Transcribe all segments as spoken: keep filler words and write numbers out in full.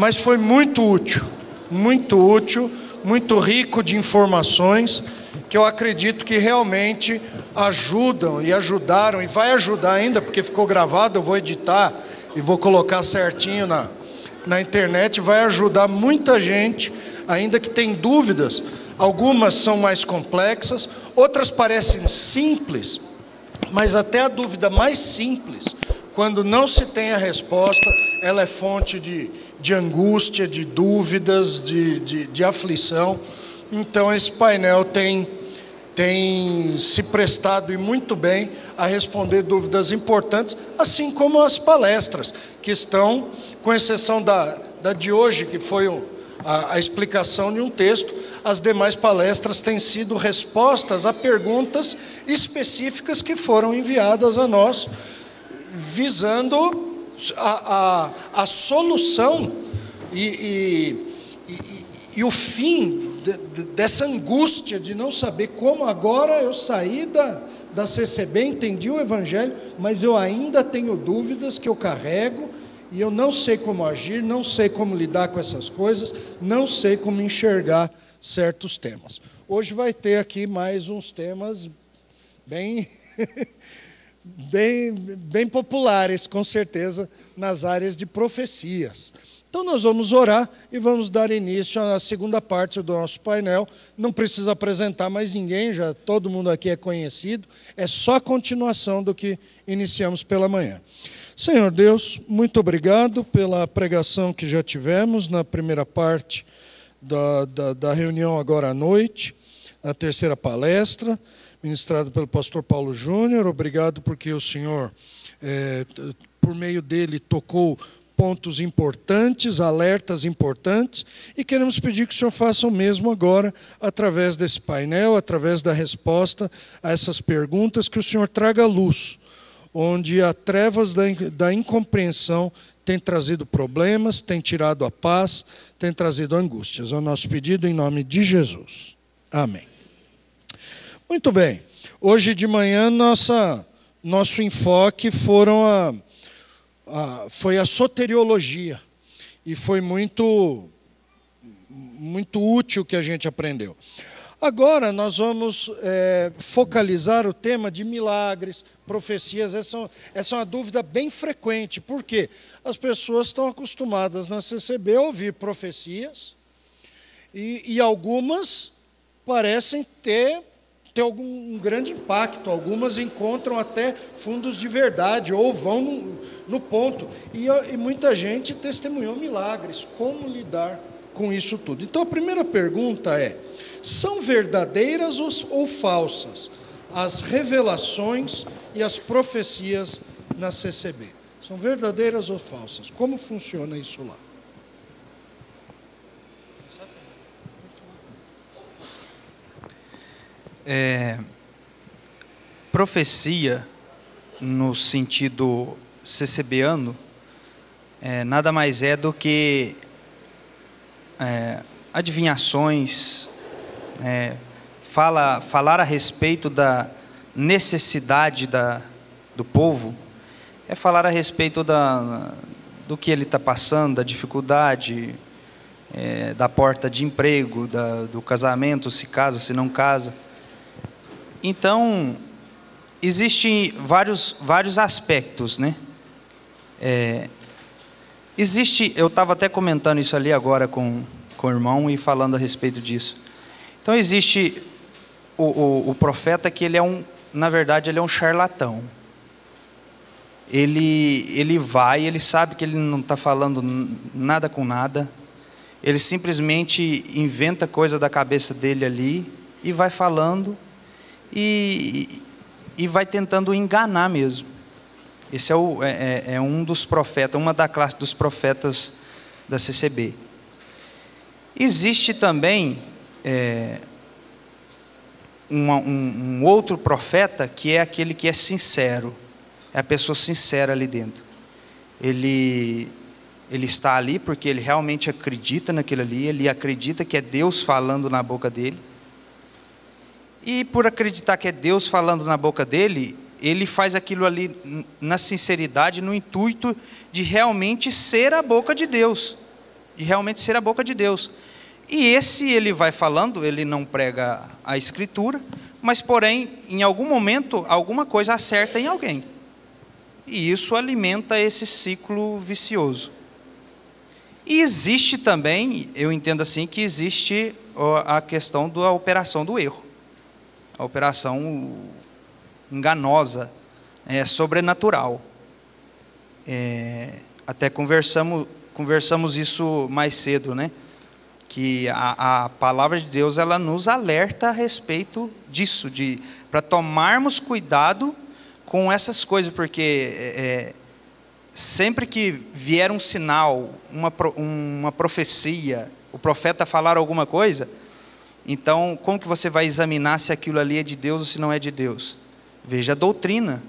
mas foi muito útil, muito útil, muito rico de informações que eu acredito que realmente ajudam e ajudaram, e vai ajudar ainda, porque ficou gravado, eu vou editar e vou colocar certinho na, na internet, vai ajudar muita gente, ainda que tem dúvidas. Algumas são mais complexas, outras parecem simples, mas até a dúvida mais simples, quando não se tem a resposta, ela é fonte de, de angústia, de dúvidas, de, de, de aflição. Então esse painel tem, tem se prestado e muito bem a responder dúvidas importantes, assim como as palestras, que estão, com exceção da, da de hoje, que foi um, a, a explicação de um texto, as demais palestras têm sido respostas a perguntas específicas que foram enviadas a nós, visando a, a, a solução e, e, e, e o fim dessa angústia de não saber como agora eu saí da, da C C B, entendi o Evangelho, mas eu ainda tenho dúvidas que eu carrego e eu não sei como agir, não sei como lidar com essas coisas, não sei como enxergar certos temas. Hoje vai ter aqui mais uns temas bem, bem, bem populares, com certeza, nas áreas de profecias. Então nós vamos orar e vamos dar início à segunda parte do nosso painel. Não preciso apresentar mais ninguém, já todo mundo aqui é conhecido. É só a continuação do que iniciamos pela manhã. Senhor Deus, muito obrigado pela pregação que já tivemos na primeira parte da, da, da reunião agora à noite, a terceira palestra, ministrada pelo pastor Paulo Júnior. Obrigado porque o Senhor, é, por meio dele, tocou pontos importantes, alertas importantes, e queremos pedir que o Senhor faça o mesmo agora, através desse painel, através da resposta a essas perguntas, que o Senhor traga luz, onde há trevas da, da incompreensão tem trazido problemas, tem tirado a paz, tem trazido angústias. É o nosso pedido em nome de Jesus. Amém. Muito bem. Hoje de manhã, nossa, nosso enfoque foram a... Ah, foi a soteriologia, e foi muito, muito útil o que a gente aprendeu. Agora nós vamos é, focalizar o tema de milagres, profecias. Essa, essa é uma dúvida bem frequente, porque as pessoas estão acostumadas na C C B a ouvir profecias, e, e algumas parecem ter... tem algum um grande impacto, algumas encontram até fundos de verdade, ou vão no, no ponto, e, e muita gente testemunhou milagres. Como lidar com isso tudo? Então a primeira pergunta é: são verdadeiras ou, ou falsas as revelações e as profecias na C C B? São verdadeiras ou falsas? Como funciona isso lá? É, profecia, no sentido CCBano, é, nada mais é do que é, adivinhações, é, fala, falar a respeito da necessidade da, do povo, é falar a respeito da, do que ele está passando, da dificuldade, é, da porta de emprego, da, do casamento, se casa, se não casa. Então, existem vários, vários aspectos, né? É, existe, eu estava até comentando isso ali agora com, com o irmão e falando a respeito disso. Então, existe o, o, o profeta que ele é um, na verdade, ele é um charlatão. Ele, ele vai, ele sabe que ele não está falando nada com nada. Ele simplesmente inventa coisa da cabeça dele ali e vai falando... E, e vai tentando enganar mesmo. Esse é, o, é, é um dos profetas, uma da classe dos profetas da C C B. Existe também é, um, um, um outro profeta, que é aquele que é sincero. É a pessoa sincera ali dentro. Ele, ele está ali porque ele realmente acredita naquilo ali. Ele acredita que é Deus falando na boca dele. E por acreditar que é Deus falando na boca dele, ele faz aquilo ali na sinceridade, no intuito de realmente ser a boca de Deus, e realmente ser a boca de Deus. E esse ele vai falando, ele não prega a Escritura, mas porém, em algum momento, alguma coisa acerta em alguém. E isso alimenta esse ciclo vicioso. E existe também, eu entendo assim, que existe a questão da operação do erro. A operação enganosa, é, sobrenatural. É, até conversamos, conversamos isso mais cedo, né? Que a, a palavra de Deus, ela nos alerta a respeito disso, de para tomarmos cuidado com essas coisas, porque é, sempre que vier um sinal, uma, uma profecia, o profeta falar alguma coisa, então como que você vai examinar se aquilo ali é de Deus ou se não é de Deus? Veja a doutrina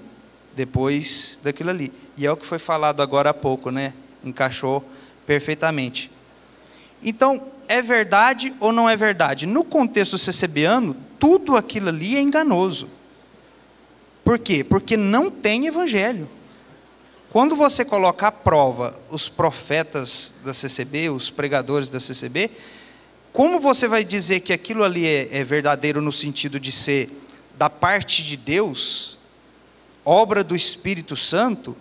depois daquilo ali. E é o que foi falado agora há pouco, né? Encaixou perfeitamente. Então, é verdade ou não é verdade? No contexto C C B ano, tudo aquilo ali é enganoso. Por quê? Porque não tem evangelho. Quando você coloca à prova os profetas da C C B, os pregadores da C C B, como você vai dizer que aquilo ali é, é verdadeiro no sentido de ser da parte de Deus, obra do Espírito Santo,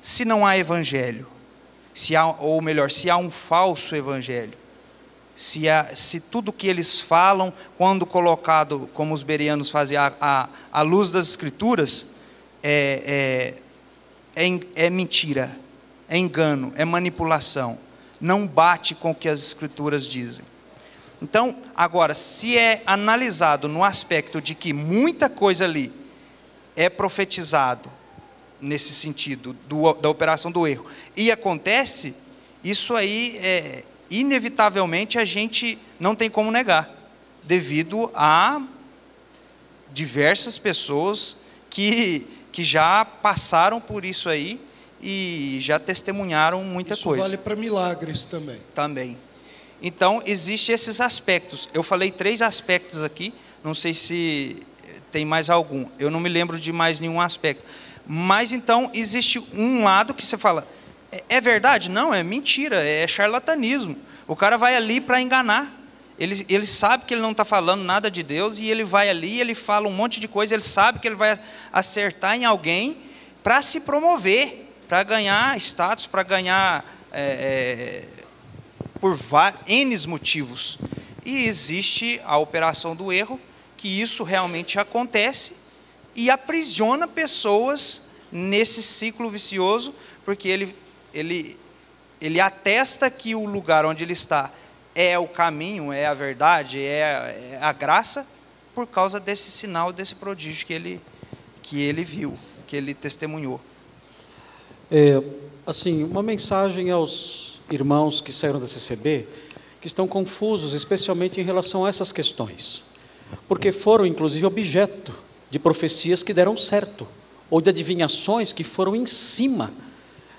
se não há evangelho? Se há, ou melhor, se há um falso evangelho, se, há, se tudo que eles falam, quando colocado, como os bereanos fazem, à luz das Escrituras, é, é, é, é mentira, é engano, é manipulação, não bate com o que as Escrituras dizem. Então, agora, se é analisado no aspecto de que muita coisa ali é profetizado, nesse sentido, do, da operação do erro, e acontece, isso aí, é, inevitavelmente, a gente não tem como negar, devido a diversas pessoas que, que já passaram por isso aí, e já testemunharam muita isso coisa. Isso vale para milagres também. Também. Então, existem esses aspectos. Eu falei três aspectos aqui, não sei se tem mais algum, eu não me lembro de mais nenhum aspecto. Mas então existe um lado que você fala, é verdade? Não, é mentira, é charlatanismo. O cara vai ali para enganar. Ele, ele sabe que ele não está falando nada de Deus e ele vai ali, ele fala um monte de coisa, ele sabe que ele vai acertar em alguém para se promover, para ganhar status, para ganhar é, é, por N motivos. E existe a operação do erro, que isso realmente acontece, e aprisiona pessoas nesse ciclo vicioso, porque ele, ele, ele atesta que o lugar onde ele está é o caminho, é a verdade, é a, é a graça, por causa desse sinal, desse prodígio que ele, que ele viu, que ele testemunhou. É, assim, uma mensagem aos irmãos que saíram da C C B, que estão confusos, especialmente em relação a essas questões, porque foram, inclusive, objeto de profecias que deram certo, ou de adivinhações que foram em cima,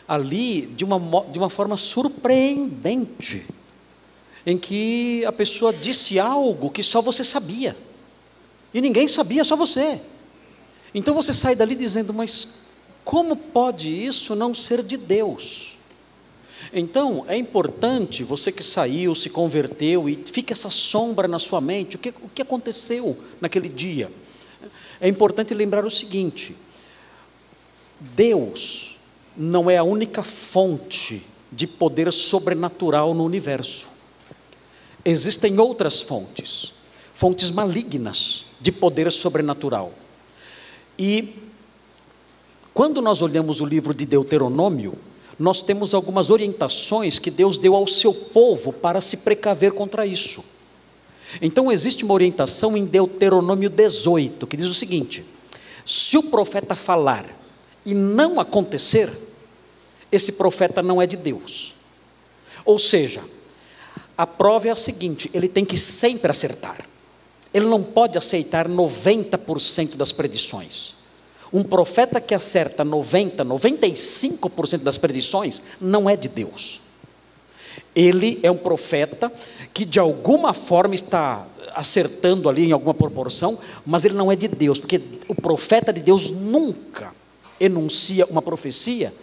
ali, de uma, de uma forma surpreendente, em que a pessoa disse algo que só você sabia, e ninguém sabia, só você. Então você sai dali dizendo, mas como pode isso não ser de Deus? Então, é importante, você que saiu, se converteu, e fica essa sombra na sua mente, o que, o que aconteceu naquele dia? É importante lembrar o seguinte: Deus não é a única fonte de poder sobrenatural no universo. Existem outras fontes, fontes malignas de poder sobrenatural. E quando nós olhamos o livro de Deuteronômio, nós temos algumas orientações que Deus deu ao seu povo para se precaver contra isso. Então existe uma orientação em Deuteronômio dezoito, que diz o seguinte: se o profeta falar e não acontecer, esse profeta não é de Deus. Ou seja, a prova é a seguinte: ele tem que sempre acertar. Ele não pode aceitar noventa por cento das predições. Um profeta que acerta noventa, noventa e cinco por cento das predições não é de Deus. Ele é um profeta que de alguma forma está acertando ali em alguma proporção, mas ele não é de Deus, porque o profeta de Deus nunca enuncia uma profecia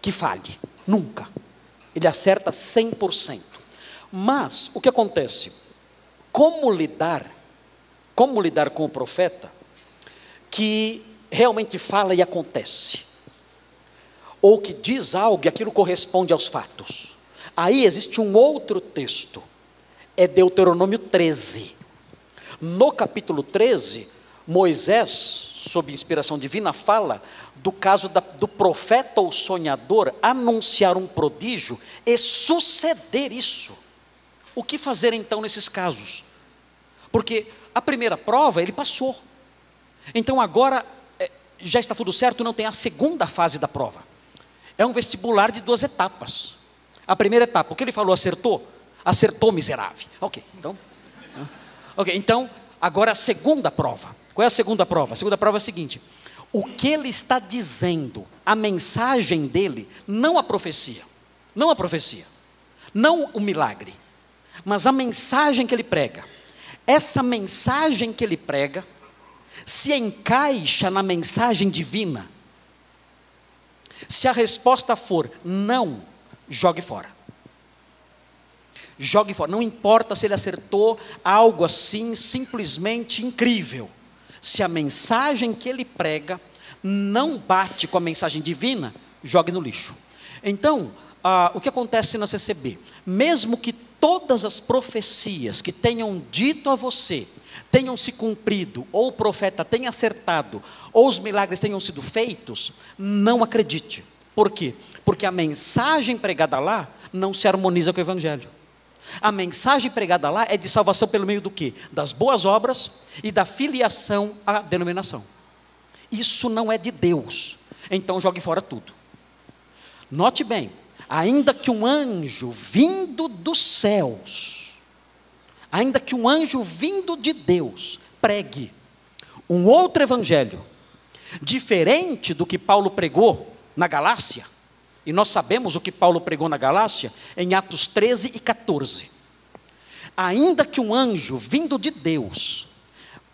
que falhe, nunca. Ele acerta cem por cento. Mas o que acontece? Como lidar, como lidar com o profeta que realmente fala e acontece? Ou que diz algo e aquilo corresponde aos fatos? Aí existe um outro texto, é Deuteronômio treze. No capítulo treze, Moisés, sob inspiração divina, fala do caso da, do profeta ou sonhador anunciar um prodígio e suceder isso. O que fazer então nesses casos? Porque a primeira prova ele passou, então agora já está tudo certo, não tem a segunda fase da prova. É um vestibular de duas etapas. A primeira etapa, o que ele falou, acertou? Acertou, miserável. Ok, então, okay, então agora a segunda prova. Qual é a segunda prova? A segunda prova é a seguinte: o que ele está dizendo, a mensagem dele, não a profecia, não a profecia, não o milagre, mas a mensagem que ele prega. Essa mensagem que ele prega se encaixa na mensagem divina? Se a resposta for não, jogue fora. Jogue fora. Não importa se ele acertou algo assim simplesmente incrível. Se a mensagem que ele prega não bate com a mensagem divina, jogue no lixo. Então, ah, o que acontece na C C B? Mesmo que todas as profecias que tenham dito a você tenham se cumprido, ou o profeta tenha acertado, ou os milagres tenham sido feitos, não acredite. Por quê? Porque a mensagem pregada lá não se harmoniza com o evangelho. A mensagem pregada lá é de salvação pelo meio do quê? Das boas obras e da filiação à denominação. Isso não é de Deus. Então jogue fora tudo. Note bem, ainda que um anjo vindo dos céus, ainda que um anjo vindo de Deus pregue um outro evangelho, diferente do que Paulo pregou na Galácia, e nós sabemos o que Paulo pregou na Galácia, em Atos treze e catorze. Ainda que um anjo vindo de Deus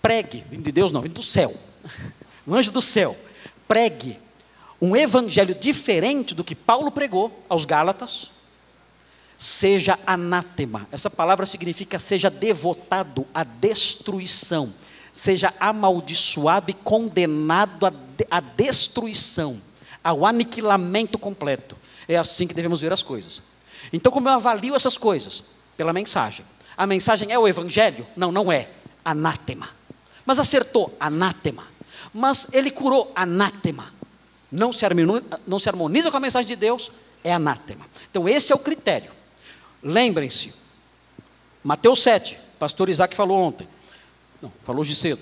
pregue, vindo de Deus não, vindo do céu, um anjo do céu pregue um evangelho diferente do que Paulo pregou aos Gálatas, seja anátema. Essa palavra significa seja devotado à destruição, seja amaldiçoado e condenado à, de, à destruição, ao aniquilamento completo. É assim que devemos ver as coisas. Então, como eu avalio essas coisas? Pela mensagem. A mensagem é o evangelho? Não, não é. Anátema. Mas acertou? Anátema. Mas ele curou? Anátema. Não se harmoniza, não se harmoniza com a mensagem de Deus, é anátema. Então esse é o critério. Lembrem-se, Mateus sete, pastor Isaac falou ontem, não, falou hoje cedo.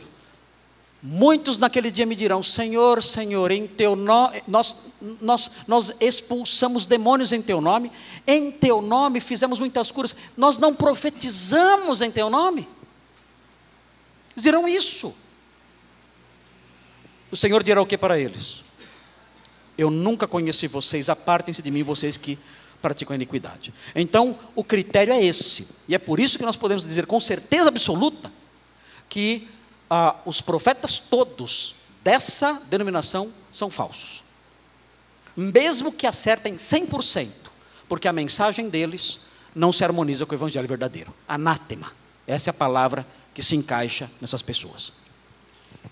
Muitos naquele dia me dirão: Senhor, Senhor, em teu nome nós, nós, nós expulsamos demônios em teu nome, em teu nome fizemos muitas curas, nós não profetizamos em teu nome. Eles dirão isso. O Senhor dirá o que para eles? Eu nunca conheci vocês, apartem-se de mim, vocês que praticam a iniquidade. Então, o critério é esse. E é por isso que nós podemos dizer com certeza absoluta que ah, os profetas todos dessa denominação são falsos. Mesmo que acertem cem por cento, porque a mensagem deles não se harmoniza com o evangelho verdadeiro. Anátema. Essa é a palavra que se encaixa nessas pessoas.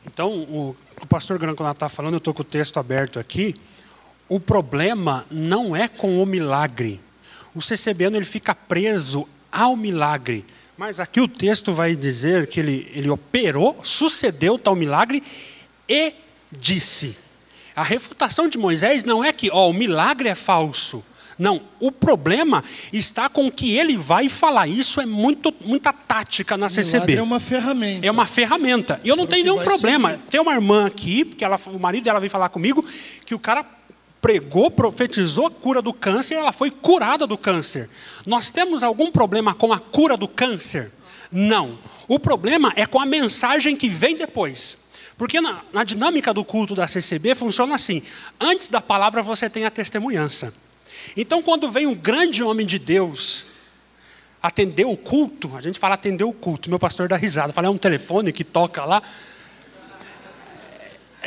Então, o, o pastor Granconato está falando, eu estou com o texto aberto aqui. O problema não é com o milagre. O C C B ano, ele fica preso ao milagre. Mas aqui o texto vai dizer que ele, ele operou, sucedeu tal milagre e disse. A refutação de Moisés não é que ó, o milagre é falso. Não, o problema está com que ele vai falar. Isso é muito, muita tática na C C B. É uma ferramenta. É uma ferramenta. E eu não tenho nenhum problema. Tem uma irmã aqui, que ela, o marido dela veio falar comigo, que o cara pregou, profetizou a cura do câncer e ela foi curada do câncer. Nós temos algum problema com a cura do câncer? Não. O problema é com a mensagem que vem depois. Porque na, na dinâmica do culto da C C B funciona assim. Antes da palavra você tem a testemunhança. Então, quando vem um grande homem de Deus atender o culto, a gente fala atender o culto, meu pastor dá risada, fala, é um telefone que toca lá.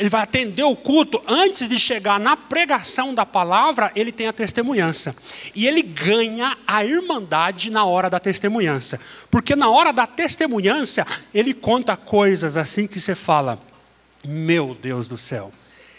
ele vai atender o culto, antes de chegar na pregação da palavra, ele tem a testemunhança. E ele ganha a irmandade na hora da testemunhança. Porque na hora da testemunhança, ele conta coisas assim que você fala, meu Deus do céu,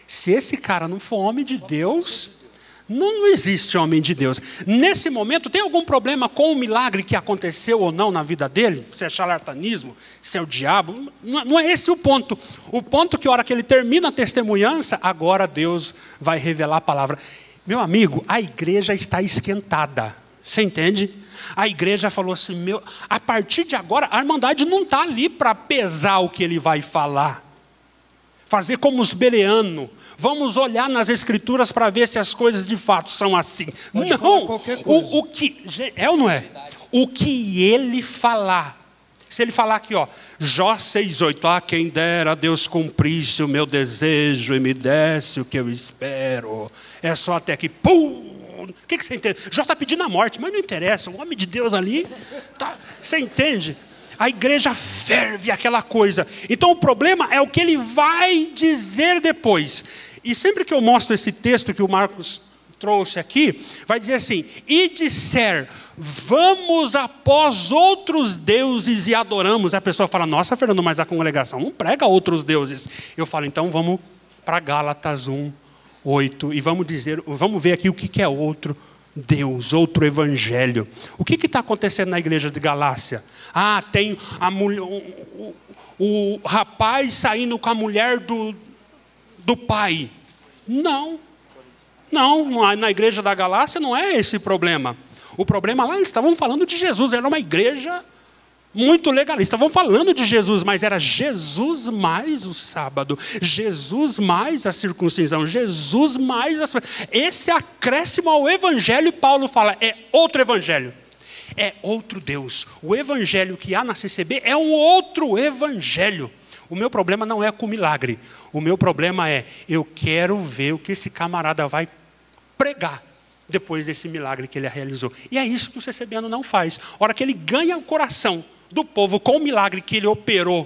se esse cara não for homem de Deus... Não existe homem de Deus. Nesse momento, tem algum problema com o milagre que aconteceu ou não na vida dele? Se é charlatanismo, se é o diabo. Não é esse o ponto. O ponto que a hora que ele termina a testemunhança, agora Deus vai revelar a palavra. Meu amigo, a igreja está esquentada. Você entende? A igreja falou assim, meu, a partir de agora, a irmandade não está ali para pesar o que ele vai falar. Fazer como os Bereanos. Vamos olhar nas escrituras para ver se as coisas de fato são assim. Pode não. O, o que é ou não é? O que ele falar. Se ele falar aqui, ó, Jó seis, oito. Ah, quem dera Deus cumprisse o meu desejo e me desse o que eu espero. É só até que... Pum! O que, que você entende? Jó está pedindo a morte, mas não interessa. O homem de Deus ali... Tá, você entende? A igreja ferve aquela coisa. Então o problema é o que ele vai dizer depois. E sempre que eu mostro esse texto que o Marcos trouxe aqui, vai dizer assim, e disser, vamos após outros deuses e adoramos. A pessoa fala, nossa, Fernando, mas a congregação não prega outros deuses. Eu falo, então vamos para Gálatas um, oito, e vamos dizer, vamos ver aqui o que é outro Deus, outro evangelho. O que está acontecendo na igreja de Galácia? Ah, tem a mulher, o, o, o rapaz saindo com a mulher do, do pai. Não, não, na igreja da Galácia não é esse problema. O problema lá, eles estavam falando de Jesus, era uma igreja muito legalista. Estavam falando de Jesus, mas era Jesus mais o sábado, Jesus mais a circuncisão, Jesus mais a... Esse acréscimo ao evangelho, Paulo fala, é outro evangelho, é outro Deus. O evangelho que há na C C B é um outro evangelho. O meu problema não é com milagre. O meu problema é, eu quero ver o que esse camarada vai pregar depois desse milagre que ele realizou. E é isso que o C C B não faz. A hora que ele ganha o coração do povo com o milagre que ele operou,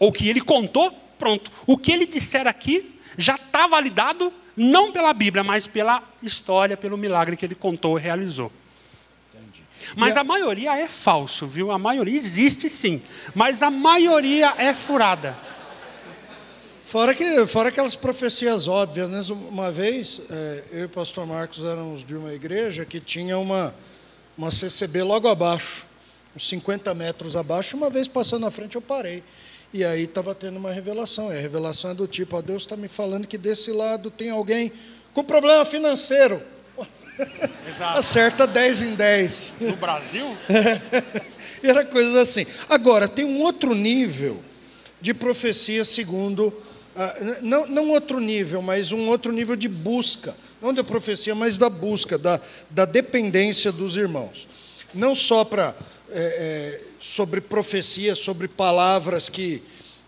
ou que ele contou, pronto. O que ele disser aqui já está validado, não pela Bíblia, mas pela história, pelo milagre que ele contou e realizou. Entendi. Mas a... a maioria é falso, viu? A maioria existe sim, mas a maioria é furada. Fora, que, fora aquelas profecias óbvias, né? Uma vez, é, eu e o pastor Marcos éramos de uma igreja que tinha uma, uma C C B logo abaixo, uns cinquenta metros abaixo. Uma vez passando na frente eu parei, e aí estava tendo uma revelação, e a revelação é do tipo, ó, Deus está me falando que desse lado tem alguém com problema financeiro. Exato. Acerta dez em dez. No Brasil? É, era coisa assim. Agora, tem um outro nível de profecia segundo... Uh, não, não outro nível, mas um outro nível de busca. Não da profecia, mas da busca, da, da dependência dos irmãos. Não só para... É, é, sobre profecia, sobre palavras que,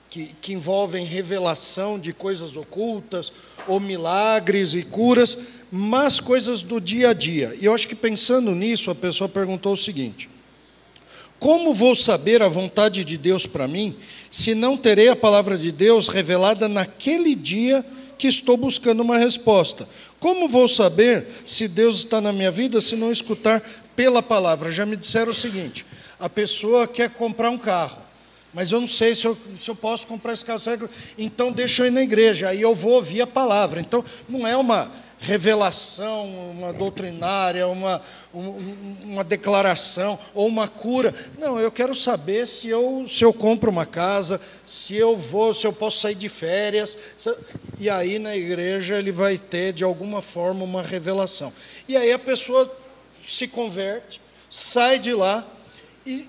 que, que envolvem revelação de coisas ocultas, ou milagres e curas, mas coisas do dia a dia. E eu acho que pensando nisso, a pessoa perguntou o seguinte... Como vou saber a vontade de Deus para mim, se não terei a palavra de Deus revelada naquele dia que estou buscando uma resposta? Como vou saber se Deus está na minha vida, se não escutar pela palavra? Já me disseram o seguinte, a pessoa quer comprar um carro, mas eu não sei se eu, se eu posso comprar esse carro, então deixa eu ir na igreja, aí eu vou ouvir a palavra. Então, não é uma... revelação, uma doutrinária, uma, um, uma declaração ou uma cura. Não, eu quero saber se eu, se eu compro uma casa, se eu vou, se eu posso sair de férias. Se... E aí na igreja ele vai ter de alguma forma uma revelação. E aí a pessoa se converte, sai de lá e,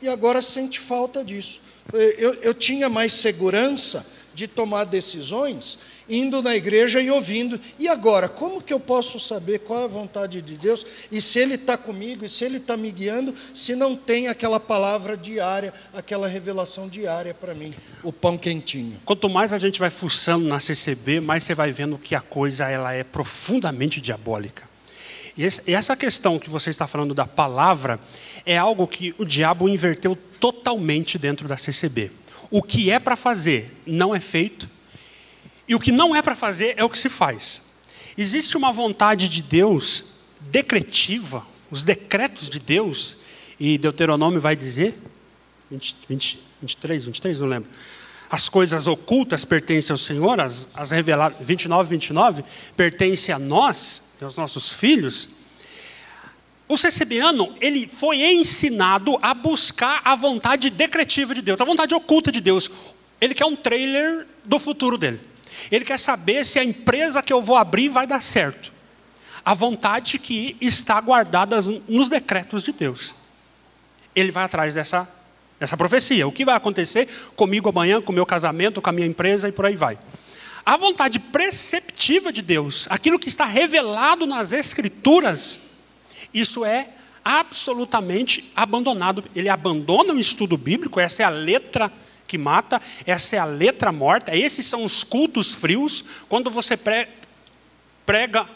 e agora sente falta disso. Eu, eu tinha mais segurança de tomar decisões indo na igreja e ouvindo. E agora, como que eu posso saber qual é a vontade de Deus? E se Ele está comigo, e se Ele está me guiando, se não tem aquela palavra diária, aquela revelação diária para mim, o pão quentinho. Quanto mais a gente vai fuçando na C C B, mais você vai vendo que a coisa ela é profundamente diabólica. E essa questão que você está falando da palavra, é algo que o diabo inverteu totalmente dentro da C C B. O que é para fazer, não é feito. E o que não é para fazer é o que se faz. Existe uma vontade de Deus decretiva, os decretos de Deus, e Deuteronômio vai dizer, vinte, vinte, vinte e três, vinte e três, não lembro. As coisas ocultas pertencem ao Senhor, as, as reveladas, vinte e nove, vinte e nove, pertencem a nós, aos nossos filhos. O CCBano, ele foi ensinado a buscar a vontade decretiva de Deus, a vontade oculta de Deus. Ele quer um trailer do futuro dele. Ele quer saber se a empresa que eu vou abrir vai dar certo. A vontade que está guardada nos decretos de Deus. Ele vai atrás dessa, dessa profecia. O que vai acontecer comigo amanhã, com o meu casamento, com a minha empresa e por aí vai. A vontade preceptiva de Deus, aquilo que está revelado nas Escrituras, isso é absolutamente abandonado. Ele abandona o estudo bíblico, essa é a letra que mata, essa é a letra morta, esses são os cultos frios. Quando você prega,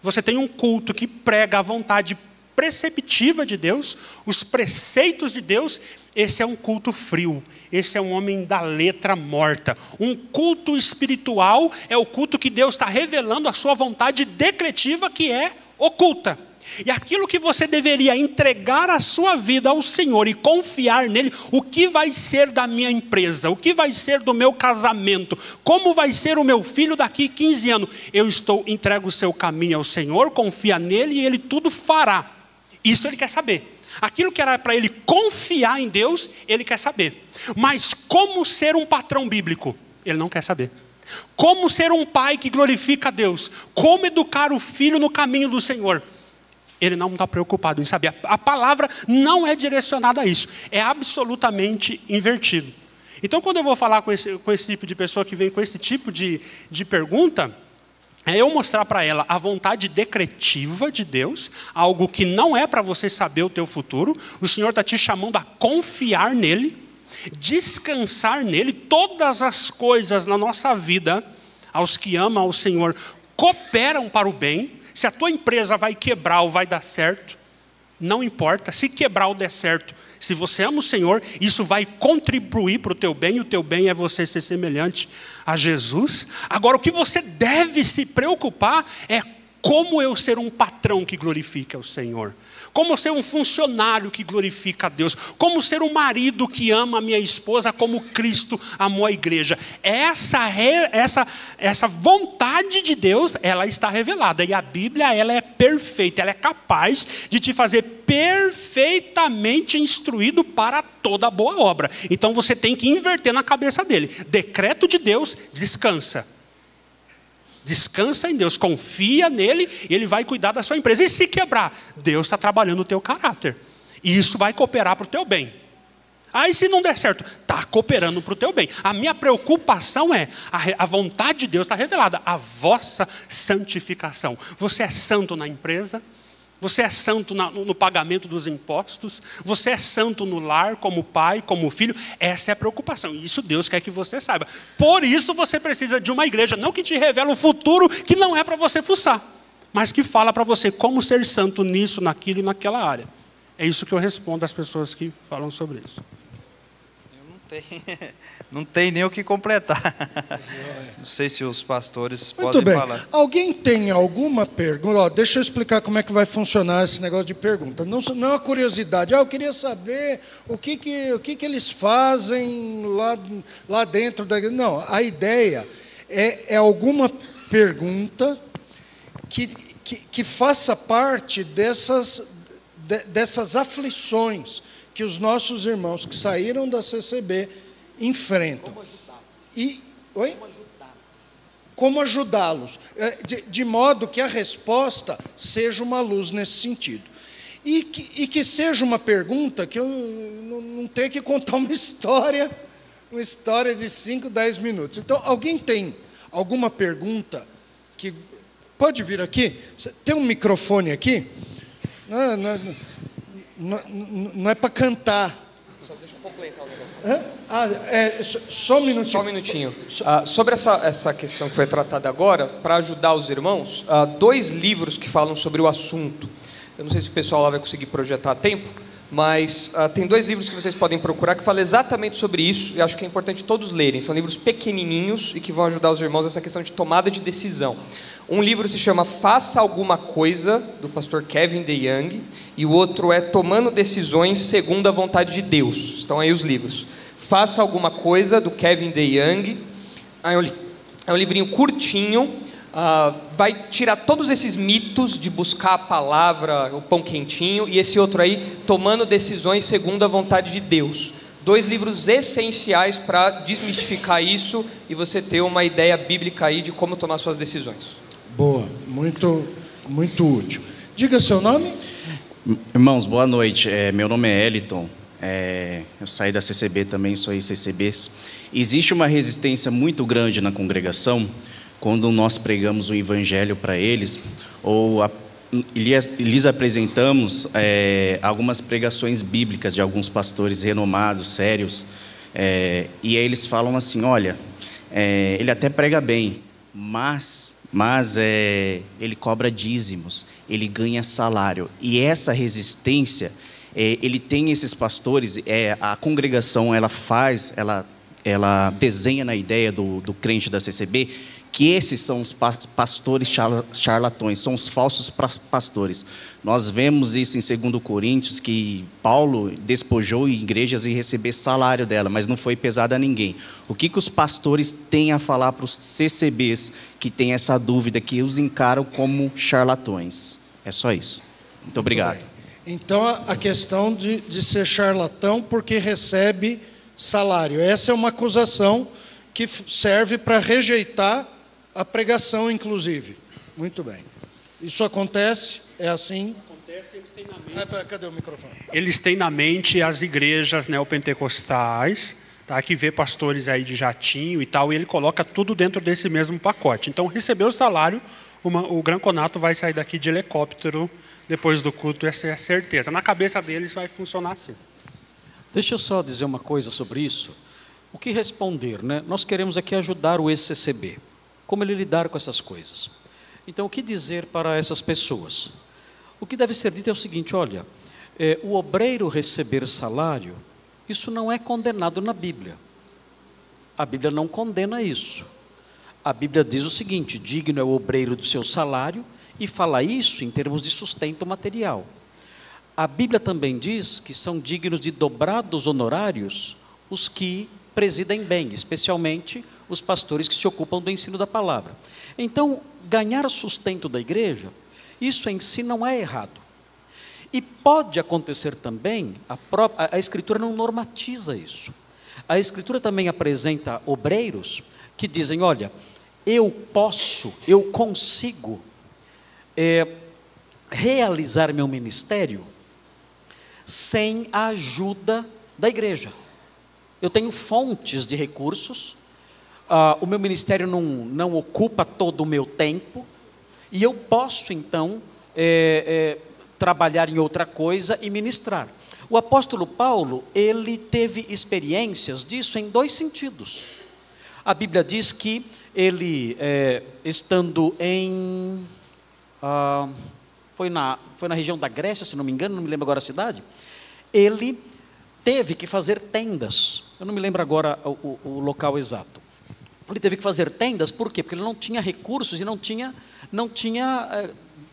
você tem um culto que prega a vontade preceptiva de Deus, os preceitos de Deus, esse é um culto frio, esse é um homem da letra morta. Um culto espiritual é o culto que Deus está revelando a sua vontade decretiva, que é oculta. E aquilo que você deveria entregar a sua vida ao Senhor e confiar nele, o que vai ser da minha empresa, o que vai ser do meu casamento, como vai ser o meu filho daqui quinze anos, eu estou, entrego o seu caminho ao Senhor, confia nele e ele tudo fará. Isso ele quer saber. Aquilo que era para ele confiar em Deus, ele quer saber. Mas como ser um patrão bíblico? Ele não quer saber. Como ser um pai que glorifica a Deus? Como educar o filho no caminho do Senhor? Ele não está preocupado em saber. A palavra não é direcionada a isso. É absolutamente invertido. Então, quando eu vou falar com esse, com esse tipo de pessoa que vem com esse tipo de, de pergunta, é eu mostrar para ela a vontade decretiva de Deus, algo que não é para você saber o teu futuro. O Senhor está te chamando a confiar nele, descansar nele. Todas as coisas na nossa vida, aos que amam ao Senhor, cooperam para o bem. Se a tua empresa vai quebrar ou vai dar certo, não importa. Se quebrar ou der certo, se você ama o Senhor, isso vai contribuir para o teu bem. E o teu bem é você ser semelhante a Jesus. Agora, o que você deve se preocupar é como eu ser um patrão que glorifica o Senhor. Como ser um funcionário que glorifica a Deus. Como ser um marido que ama a minha esposa como Cristo amou a igreja. Essa, essa, essa vontade de Deus, ela está revelada. E a Bíblia, ela é perfeita. Ela é capaz de te fazer perfeitamente instruído para toda boa obra. Então você tem que inverter na cabeça dele. Decreto de Deus, descansa. Descansa em Deus, confia nele, ele vai cuidar da sua empresa. E se quebrar, Deus está trabalhando o teu caráter. E isso vai cooperar para o teu bem. Aí se não der certo, está cooperando para o teu bem. A minha preocupação é, a, a vontade de Deus está revelada, a vossa santificação. Você é santo na empresa, você é santo na, no pagamento dos impostos, você é santo no lar, como pai, como filho. Essa é a preocupação, isso Deus quer que você saiba. Por isso você precisa de uma igreja, não que te revela o futuro, que não é para você fuçar, mas que fala para você como ser santo nisso, naquilo e naquela área. É isso que eu respondo às pessoas que falam sobre isso. Eu não tenho, não tenho nem o que completar. Não sei se os pastores Muito podem bem. falar. Alguém tem alguma pergunta? Ó, deixa eu explicar como é que vai funcionar esse negócio de pergunta. Não, não é uma curiosidade. Ah, eu queria saber o que, que, o que, que eles fazem lá, lá dentro da igreja. Não, a ideia é, é alguma pergunta que, que, que faça parte dessas, de, dessas aflições que os nossos irmãos que saíram da C C B enfrentam. Como e oi? Como ajudá-los, ajudá de, de modo que a resposta seja uma luz nesse sentido. E que, e que seja uma pergunta que eu não, não tenho que contar uma história, uma história de cinco, dez minutos. Então, alguém tem alguma pergunta que... Pode vir aqui? Tem um microfone aqui? Não, não, não, não é para cantar. Só deixa eu complementar o negócio. Hã? Ah, é, só, só um minutinho. Só um minutinho. Ah, sobre essa, essa questão que foi tratada agora, para ajudar os irmãos, ah, dois livros que falam sobre o assunto. Eu não sei se o pessoal lá vai conseguir projetar a tempo, Mas uh, tem dois livros que vocês podem procurar que falam exatamente sobre isso, e acho que é importante todos lerem. São livros pequenininhos e que vão ajudar os irmãos nessa questão de tomada de decisão. Um livro se chama Faça Alguma Coisa, do pastor Kevin DeYoung, e o outro é Tomando Decisões Segundo a Vontade de Deus. Estão aí os livros. Faça Alguma Coisa, do Kevin DeYoung. É um livrinho curtinho. Uh, vai tirar todos esses mitos de buscar a palavra, o pão quentinho, e esse outro aí, Tomando Decisões Segundo a Vontade de Deus. Dois livros essenciais para desmistificar isso e você ter uma ideia bíblica aí de como tomar suas decisões. Boa, muito, muito útil. Diga seu nome. Irmãos, boa noite. É, meu nome é Eliton. É, eu saí da C C B também, sou ex-C C B. Existe uma resistência muito grande na congregação quando nós pregamos o evangelho para eles, ou a, lhes, lhes apresentamos é, algumas pregações bíblicas de alguns pastores renomados, sérios, é, e aí eles falam assim, olha, é, ele até prega bem, mas, mas é, ele cobra dízimos, ele ganha salário, e essa resistência, é, ele tem esses pastores, é, a congregação ela faz, ela, ela desenha na ideia do, do crente da C C B, que esses são os pastores charlatões, são os falsos pastores. Nós vemos isso em dois Coríntios, que Paulo despojou igrejas e recebeu salário dela, mas não foi pesado a ninguém. O que, que os pastores têm a falar para os C C Bs que têm essa dúvida, que os encaram como charlatões? É só isso. Muito obrigado. Então, a questão de, de ser charlatão porque recebe salário. Essa é uma acusação que serve para rejeitar a pregação, inclusive. Muito bem. Isso acontece? É assim? Acontece, eles têm na mente... Ah, cadê o microfone? Eles têm na mente as igrejas neopentecostais, tá? Que vê pastores aí de jatinho e tal, e ele coloca tudo dentro desse mesmo pacote. Então, recebeu o salário, uma, o Granconato vai sair daqui de helicóptero depois do culto, essa é a certeza. Na cabeça deles vai funcionar assim. Deixa eu só dizer uma coisa sobre isso. O que responder, né? Nós queremos aqui ajudar o ex-C C B. Como ele lidar com essas coisas? Então, o que dizer para essas pessoas? O que deve ser dito é o seguinte, olha, é, o obreiro receber salário, isso não é condenado na Bíblia. A Bíblia não condena isso. A Bíblia diz o seguinte, digno é o obreiro do seu salário, e fala isso em termos de sustento material. A Bíblia também diz que são dignos de dobrados honorários os que presidem bem, especialmente os pastores que se ocupam do ensino da palavra. Então, ganhar sustento da igreja, isso em si não é errado. E pode acontecer também, a, própria, a Escritura não normatiza isso. A Escritura também apresenta obreiros que dizem, olha, eu posso, eu consigo é, realizar meu ministério sem a ajuda da igreja. Eu tenho fontes de recursos, uh, o meu ministério não, não ocupa todo o meu tempo, e eu posso, então, é, é, trabalhar em outra coisa e ministrar. O apóstolo Paulo, ele teve experiências disso em dois sentidos. A Bíblia diz que ele, é, estando em... Uh, foi, na, foi na região da Grécia, se não me engano, não me lembro agora a cidade, ele... teve que fazer tendas, eu não me lembro agora o, o, o local exato. Ele teve que fazer tendas, por quê? Porque ele não tinha recursos e não tinha, não tinha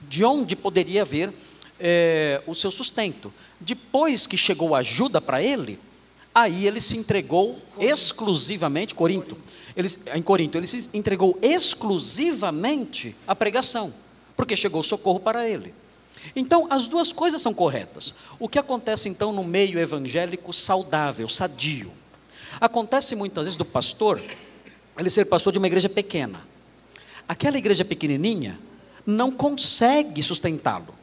de onde poderia haver é, o seu sustento. Depois que chegou a ajuda para ele, aí ele se entregou Corinto. exclusivamente, Corinto, Corinto. Ele, em Corinto, ele se entregou exclusivamente à pregação, porque chegou socorro para ele. Então, as duas coisas são corretas. O que acontece, então, no meio evangélico saudável, sadio? Acontece muitas vezes do pastor, ele ser pastor de uma igreja pequena. Aquela igreja pequenininha não consegue sustentá-lo.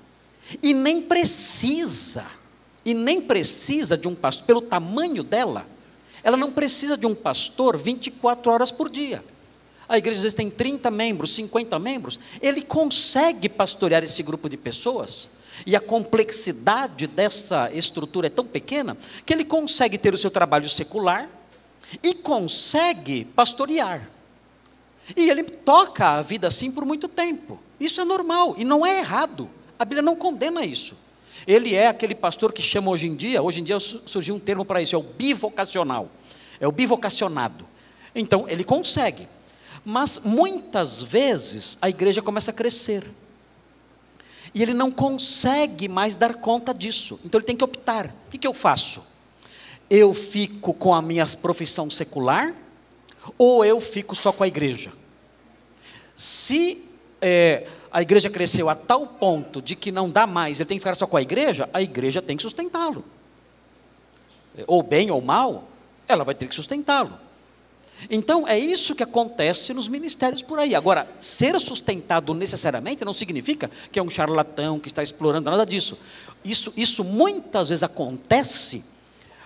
E nem precisa, e nem precisa de um pastor, pelo tamanho dela, ela não precisa de um pastor vinte e quatro horas por dia. A igreja às vezes tem trinta membros, cinquenta membros, ele consegue pastorear esse grupo de pessoas, e a complexidade dessa estrutura é tão pequena, que ele consegue ter o seu trabalho secular, e consegue pastorear, e ele toca a vida assim por muito tempo, isso é normal, e não é errado, a Bíblia não condena isso. Ele é aquele pastor que chama hoje em dia, hoje em dia surgiu um termo para isso, é o bivocacional, é o bivocacionado. Então ele consegue, mas muitas vezes a igreja começa a crescer, e ele não consegue mais dar conta disso, então ele tem que optar. O que, que eu faço? Eu fico com a minha profissão secular, ou eu fico só com a igreja? Se é, a igreja cresceu a tal ponto de que não dá mais, ele tem que ficar só com a igreja, a igreja tem que sustentá-lo, ou bem ou mal, ela vai ter que sustentá-lo. Então é isso que acontece nos ministérios por aí. Agora, ser sustentado necessariamente não significa que é um charlatão que está explorando, nada disso. Isso, isso muitas vezes acontece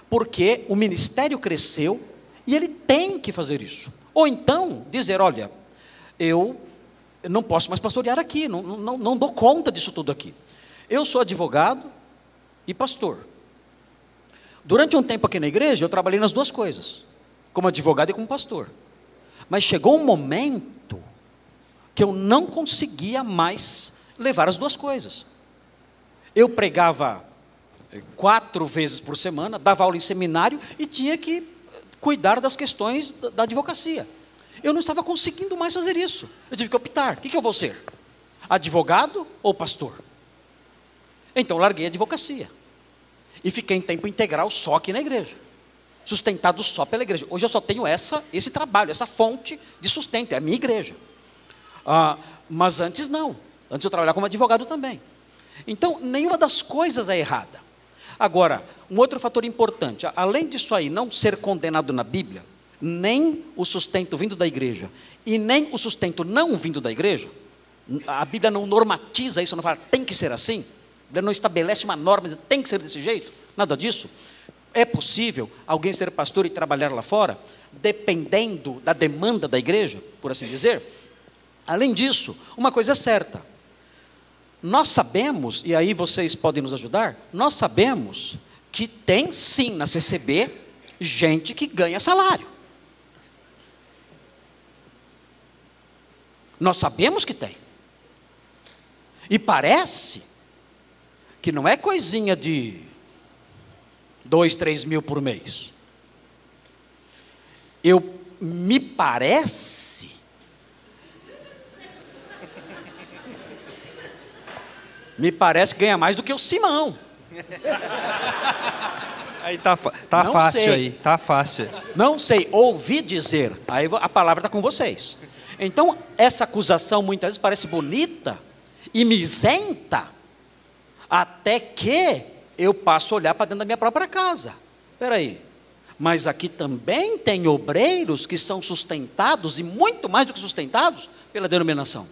porque o ministério cresceu e ele tem que fazer isso. Ou então dizer, olha, eu não posso mais pastorear aqui, não, não, não dou conta disso tudo aqui. Eu sou advogado e pastor. Durante um tempo aqui na igreja eu trabalhei nas duas coisas, como advogado e como pastor, mas chegou um momento que eu não conseguia mais levar as duas coisas. Eu pregava quatro vezes por semana, dava aula em seminário e tinha que cuidar das questões da advocacia. Eu não estava conseguindo mais fazer isso, eu tive que optar, o que eu vou ser? Advogado ou pastor? Então larguei a advocacia e fiquei em tempo integral só aqui na igreja, sustentado só pela igreja. Hoje eu só tenho essa, esse trabalho, essa fonte de sustento, é a minha igreja. Ah, mas antes não, antes eu trabalhava como advogado também. Então nenhuma das coisas é errada. Agora, um outro fator importante, além disso aí não ser condenado na Bíblia, nem o sustento vindo da igreja, e nem o sustento não vindo da igreja, a Bíblia não normatiza isso, não fala tem que ser assim, a Bíblia não estabelece uma norma, tem que ser desse jeito, nada disso. É possível alguém ser pastor e trabalhar lá fora, dependendo da demanda da igreja, por assim dizer. Além disso, uma coisa é certa, nós sabemos, e aí vocês podem nos ajudar, nós sabemos que tem sim na C C B, gente que ganha salário. Nós sabemos que tem. E parece que não é coisinha de dois, três mil por mês. Eu, me parece, me parece que ganha mais do que o Simão. Aí tá, tá fácil sei. aí, tá fácil. Não sei, ouvi dizer, aí a palavra está com vocês. Então, essa acusação muitas vezes parece bonita e me isenta, até que eu passo a olhar para dentro da minha própria casa. Espera aí, mas aqui também tem obreiros que são sustentados, e muito mais do que sustentados, pela denominação.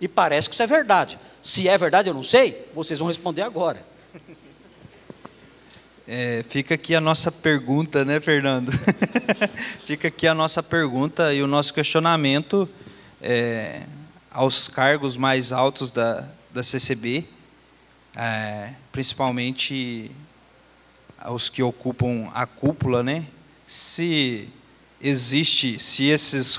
E parece que isso é verdade. Se é verdade, eu não sei, vocês vão responder agora. É, fica aqui a nossa pergunta, né, Fernando? Fica aqui a nossa pergunta e o nosso questionamento é, aos cargos mais altos da, da C C B. É, principalmente aos que ocupam a cúpula, né? Se existe, se esses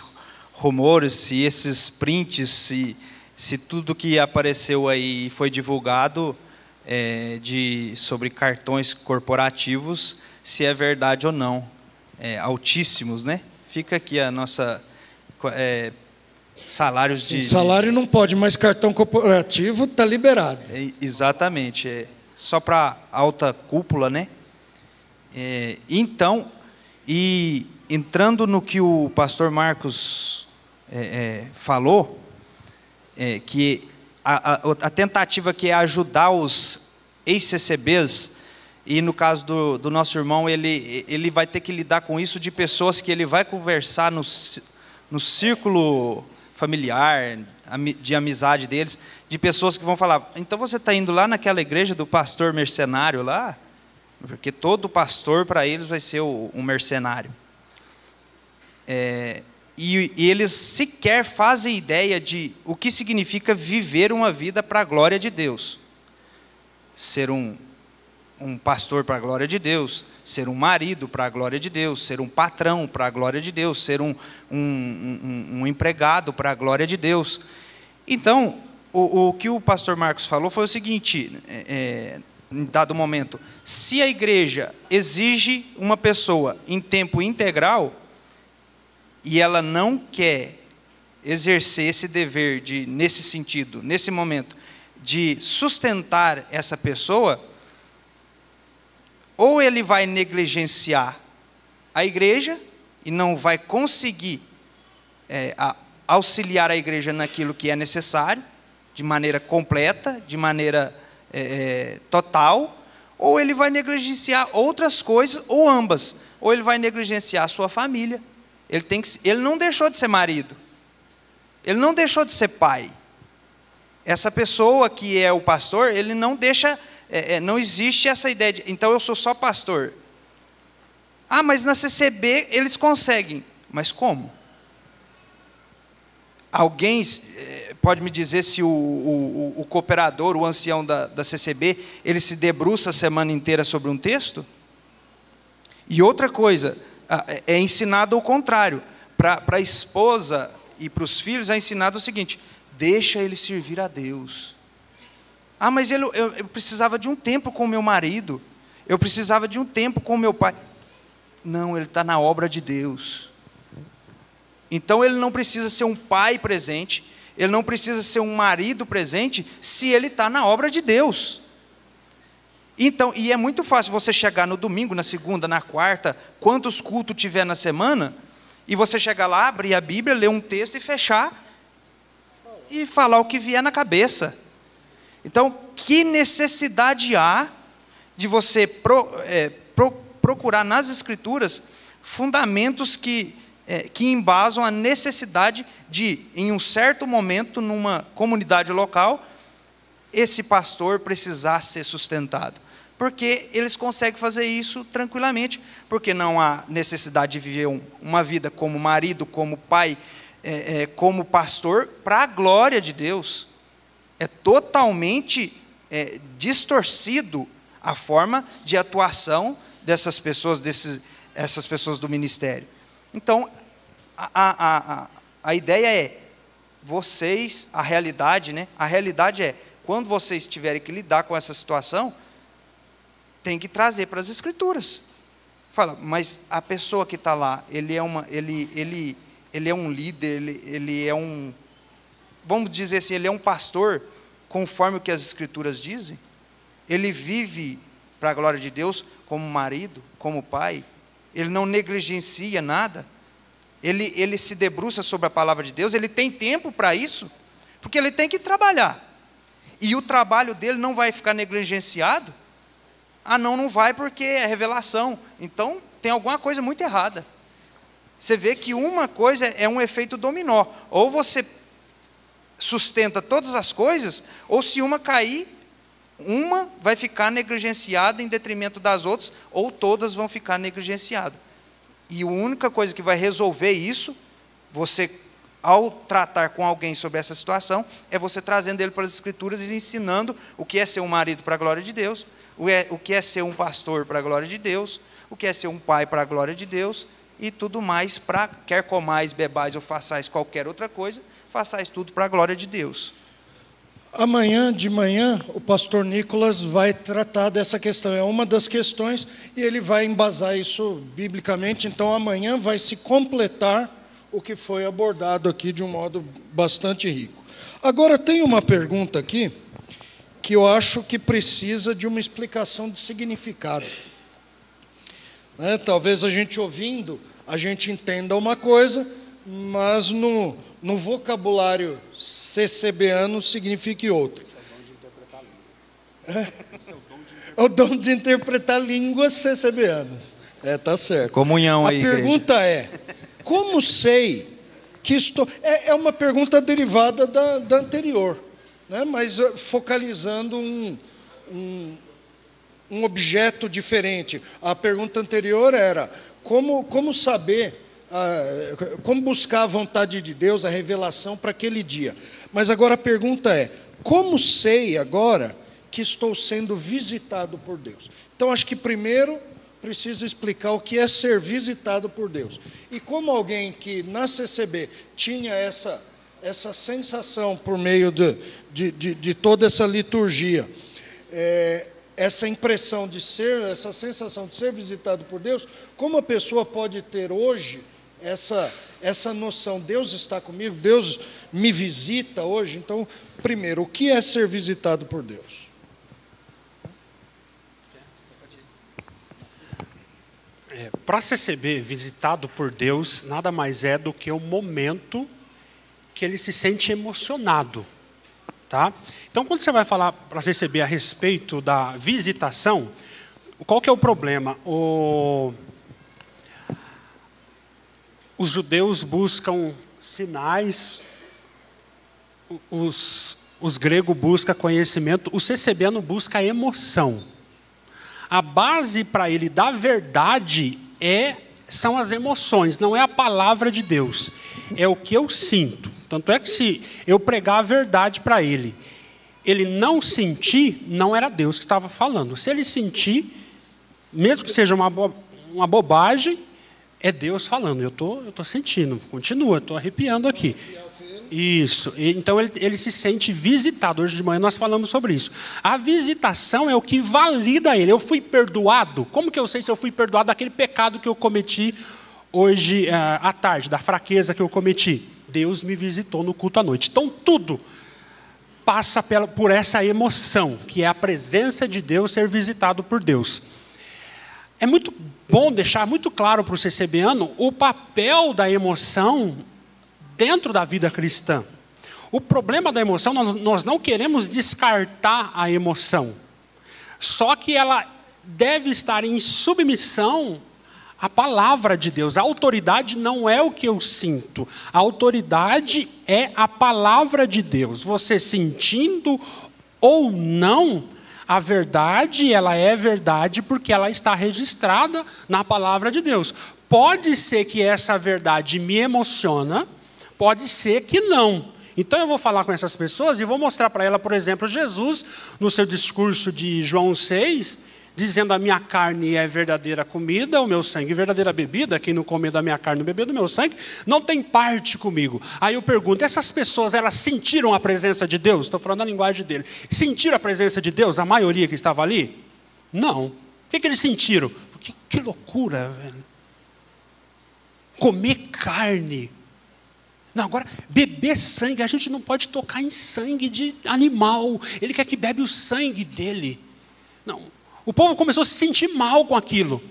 rumores, se esses prints, se, se tudo que apareceu aí foi divulgado é, de, sobre cartões corporativos, se é verdade ou não, é, altíssimos, né? Fica aqui a nossa é, salários de... Sim, salário não pode, mas cartão corporativo está liberado. É, exatamente, é, só para alta cúpula, né? É, então, e entrando no que o pastor Marcos é, é, falou, é, que a, a, a tentativa que é ajudar os ex-C C Bs, e no caso do, do nosso irmão, ele, ele vai ter que lidar com isso de pessoas que ele vai conversar no, no círculo familiar, de amizade deles, de pessoas que vão falar, então você está indo lá naquela igreja do pastor mercenário lá? Porque todo pastor para eles vai ser um mercenário. É, e, e eles sequer fazem ideia de o que significa viver uma vida para a glória de Deus. Ser um, um pastor para a glória de Deus, ser um marido para a glória de Deus, ser um patrão para a glória de Deus, ser um, um, um, um empregado para a glória de Deus. Então, o, o que o pastor Marcos falou foi o seguinte, é, em dado momento, se a igreja exige uma pessoa em tempo integral, e ela não quer exercer esse dever, de, nesse sentido, nesse momento, de sustentar essa pessoa, ou ele vai negligenciar a igreja e não vai conseguir é, a, auxiliar a igreja naquilo que é necessário, de maneira completa, de maneira é, total, ou ele vai negligenciar outras coisas, ou ambas, ou ele vai negligenciar a sua família. Ele, tem que, ele não deixou de ser marido, ele não deixou de ser pai. Essa pessoa que é o pastor, ele não deixa, é, não existe essa ideia de, então eu sou só pastor. Ah, mas na C C B eles conseguem. Mas como? Alguém pode me dizer se o, o, o cooperador, o ancião da, da C C B, ele se debruça a semana inteira sobre um texto? E outra coisa, é ensinado o contrário. Para a esposa e para os filhos é ensinado o seguinte: deixa ele servir a Deus. Ah, mas ele, eu, eu precisava de um tempo com o meu marido, eu precisava de um tempo com o meu pai. Não, ele está na obra de Deus. Então ele não precisa ser um pai presente, ele não precisa ser um marido presente, se ele está na obra de Deus. Então, e é muito fácil você chegar no domingo, na segunda, na quarta, quantos cultos tiver na semana, e você chegar lá, abrir a Bíblia, ler um texto e fechar, e falar o que vier na cabeça. Então, que necessidade há de você pro, é, pro, procurar nas Escrituras fundamentos que, é, que embasam a necessidade de, em um certo momento, numa comunidade local, esse pastor precisar ser sustentado? Porque eles conseguem fazer isso tranquilamente, porque não há necessidade de viver um, uma vida como marido, como pai, é, é, como pastor, para a glória de Deus. É totalmente é, distorcido a forma de atuação dessas pessoas, desses, essas pessoas do ministério. Então, a, a, a, a ideia é, vocês, a realidade, né? A realidade é, quando vocês tiverem que lidar com essa situação, tem que trazer para as Escrituras. Fala, mas a pessoa que está lá, ele é, uma, ele, ele, ele é um líder, ele, ele é um, vamos dizer assim, ele é um pastor, conforme o que as Escrituras dizem? Ele vive para a glória de Deus como marido, como pai? Ele não negligencia nada? Ele, ele se debruça sobre a palavra de Deus? Ele tem tempo para isso? Porque ele tem que trabalhar. E o trabalho dele não vai ficar negligenciado? Ah, não, não vai, porque é revelação. Então, tem alguma coisa muito errada. Você vê que uma coisa é um efeito dominó. Ou você sustenta todas as coisas, ou se uma cair, uma vai ficar negligenciada em detrimento das outras, ou todas vão ficar negligenciadas. E a única coisa que vai resolver isso, você, ao tratar com alguém sobre essa situação, é você trazendo ele para as Escrituras e ensinando o que é ser um marido para a glória de Deus, o que é ser um pastor para a glória de Deus, o que é ser um pai para a glória de Deus, e tudo mais para, quer comais, bebais ou façais qualquer outra coisa, façais tudo para a glória de Deus. Amanhã de manhã, o pastor Nicolás vai tratar dessa questão, é uma das questões, e ele vai embasar isso biblicamente, então amanhã vai se completar o que foi abordado aqui de um modo bastante rico. Agora tem uma pergunta aqui, que eu acho que precisa de uma explicação de significado. Né? Talvez a gente ouvindo, a gente entenda uma coisa, mas no, no vocabulário C C B ano signifique outra. Esse é o dom de interpretar línguas C C B anos. É, tá certo. Comunhão aí, igreja. A pergunta é, como sei que estou... É, é uma pergunta derivada da, da anterior. Né, mas focalizando um, um, um objeto diferente. A pergunta anterior era como, como saber, ah, como buscar a vontade de Deus, a revelação para aquele dia. Mas agora a pergunta é, como sei agora que estou sendo visitado por Deus? Então acho que primeiro precisa explicar o que é ser visitado por Deus. E como alguém que na C C B tinha essa... essa sensação por meio de, de, de, de toda essa liturgia, é, essa impressão de ser, essa sensação de ser visitado por Deus, como a pessoa pode ter hoje essa, essa noção, Deus está comigo, Deus me visita hoje? Então, primeiro, o que é ser visitado por Deus? É, para C C B, visitado por Deus nada mais é do que o momento que ele se sente emocionado, tá? Então, quando você vai falar para C C B a respeito da visitação, qual que é o problema? O... Os judeus buscam sinais, os, os gregos buscam conhecimento, o C C B busca emoção. A base para ele da verdade é, são as emoções, não é a palavra de Deus. É o que eu sinto. Tanto é que se eu pregar a verdade para ele, ele não sentir, não era Deus que estava falando. Se ele sentir, mesmo que seja uma, bo- uma bobagem, é Deus falando. Eu tô, eu tô sentindo, continua, estou arrepiando aqui. Isso, então ele, ele se sente visitado. Hoje de manhã nós falamos sobre isso. A visitação é o que valida ele. Eu fui perdoado. Como que eu sei se eu fui perdoado daquele pecado que eu cometi hoje uh, à tarde, da fraqueza que eu cometi? Deus me visitou no culto à noite. Então tudo passa pela, por essa emoção, que é a presença de Deus, ser visitado por Deus. É muito bom deixar muito claro para o CCBano o papel da emoção dentro da vida cristã. O problema da emoção, nós não queremos descartar a emoção, só que ela deve estar em submissão à palavra de Deus. A autoridade não é o que eu sinto, a autoridade é a palavra de Deus. Você sentindo ou não, a verdade, ela é verdade porque ela está registrada na palavra de Deus. Pode ser que essa verdade me emociona, pode ser que não. Então eu vou falar com essas pessoas e vou mostrar para ela, por exemplo, Jesus, no seu discurso de João seis, dizendo: a minha carne é verdadeira comida, o meu sangue é verdadeira bebida, quem não comer da minha carne, não beber do meu sangue, não tem parte comigo. Aí eu pergunto: essas pessoas, elas sentiram a presença de Deus? Estou falando a linguagem dele. Sentiram a presença de Deus, a maioria que estava ali? Não. O que, que eles sentiram? Que, que loucura, velho. Comer carne. Não, agora, beber sangue, a gente não pode tocar em sangue de animal. Ele quer que bebe o sangue dele. Não. O povo começou a se sentir mal com aquilo.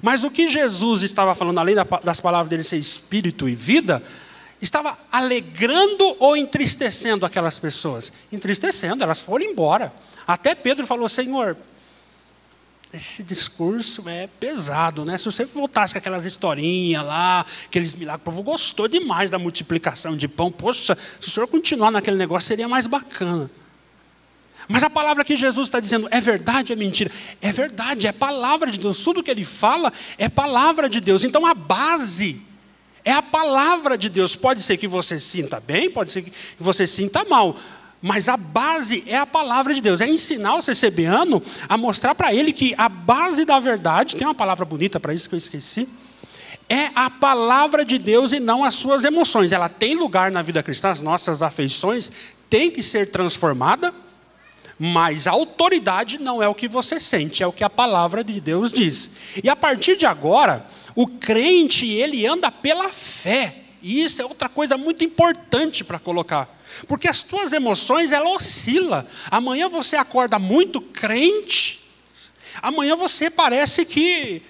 Mas o que Jesus estava falando, além das palavras dele ser espírito e vida, estava alegrando ou entristecendo aquelas pessoas? Entristecendo, elas foram embora. Até Pedro falou: Senhor, esse discurso é pesado, né? Se você voltasse com aquelas historinhas lá, aqueles milagres, o povo gostou demais da multiplicação de pão. Poxa, se o senhor continuar naquele negócio, seria mais bacana. Mas a palavra que Jesus está dizendo é verdade, é mentira? É verdade, é palavra de Deus. Tudo que ele fala é palavra de Deus. Então a base é a palavra de Deus. Pode ser que você sinta bem, pode ser que você sinta mal, mas a base é a palavra de Deus. É ensinar o CCBano a mostrar para ele que a base da verdade, tem uma palavra bonita para isso que eu esqueci, é a palavra de Deus e não as suas emoções. Ela tem lugar na vida cristã, as nossas afeições têm que ser transformadas, mas a autoridade não é o que você sente, é o que a palavra de Deus diz. E a partir de agora, o crente, ele anda pela fé. E isso é outra coisa muito importante para colocar, porque as tuas emoções, ela oscila. Amanhã você acorda muito crente, amanhã você parece que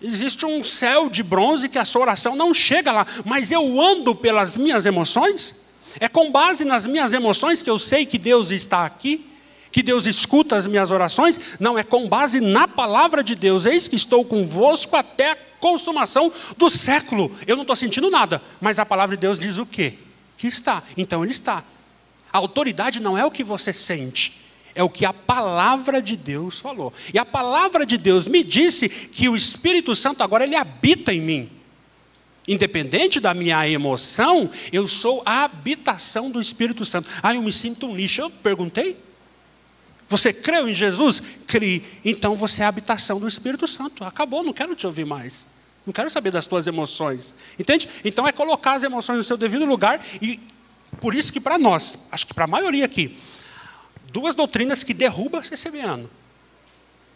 existe um céu de bronze que a sua oração não chega lá. Mas eu ando pelas minhas emoções? É com base nas minhas emoções que eu sei que Deus está aqui, que Deus escuta as minhas orações? Não, é com base na palavra de Deus. Eis que estou convosco até a consumação do século. Eu não estou sentindo nada, mas a palavra de Deus diz o quê? Que está, então ele está. A autoridade não é o que você sente, é o que a palavra de Deus falou. E a palavra de Deus me disse que o Espírito Santo agora ele habita em mim. Independente da minha emoção, eu sou a habitação do Espírito Santo. Ah, eu me sinto um lixo. Eu perguntei: você creu em Jesus? Crie. Então você é a habitação do Espírito Santo. Acabou, não quero te ouvir mais. Não quero saber das tuas emoções. Entende? Então é colocar as emoções no seu devido lugar e Por isso que para nós, acho que para a maioria aqui, duas doutrinas que derrubam o C C B ano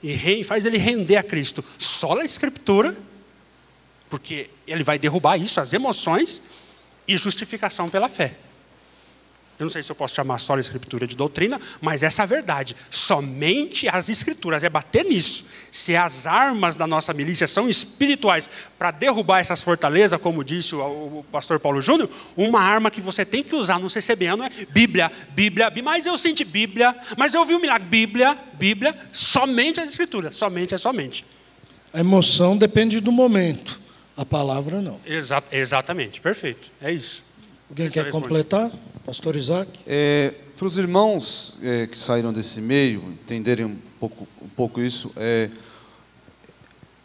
e faz ele render a Cristo: só a Escritura, porque ele vai derrubar isso, as emoções, e justificação pela fé. Eu não sei se eu posso chamar só a Escritura de doutrina, mas essa é a verdade. Somente as Escrituras, é bater nisso. Se as armas da nossa milícia são espirituais para derrubar essas fortalezas, como disse o pastor Paulo Júnior, uma arma que você tem que usar no C C B ano é Bíblia, Bíblia, Bíblia. Mas eu senti Bíblia, mas eu vi um milagre. Bíblia, Bíblia, somente as Escrituras. Somente é somente. A emoção depende do momento, a palavra não. Exa- exatamente, perfeito, é isso. Alguém quer responde. Completar? Pastor Isaac? É, para os irmãos é, que saíram desse meio, entenderem um pouco, um pouco isso, é,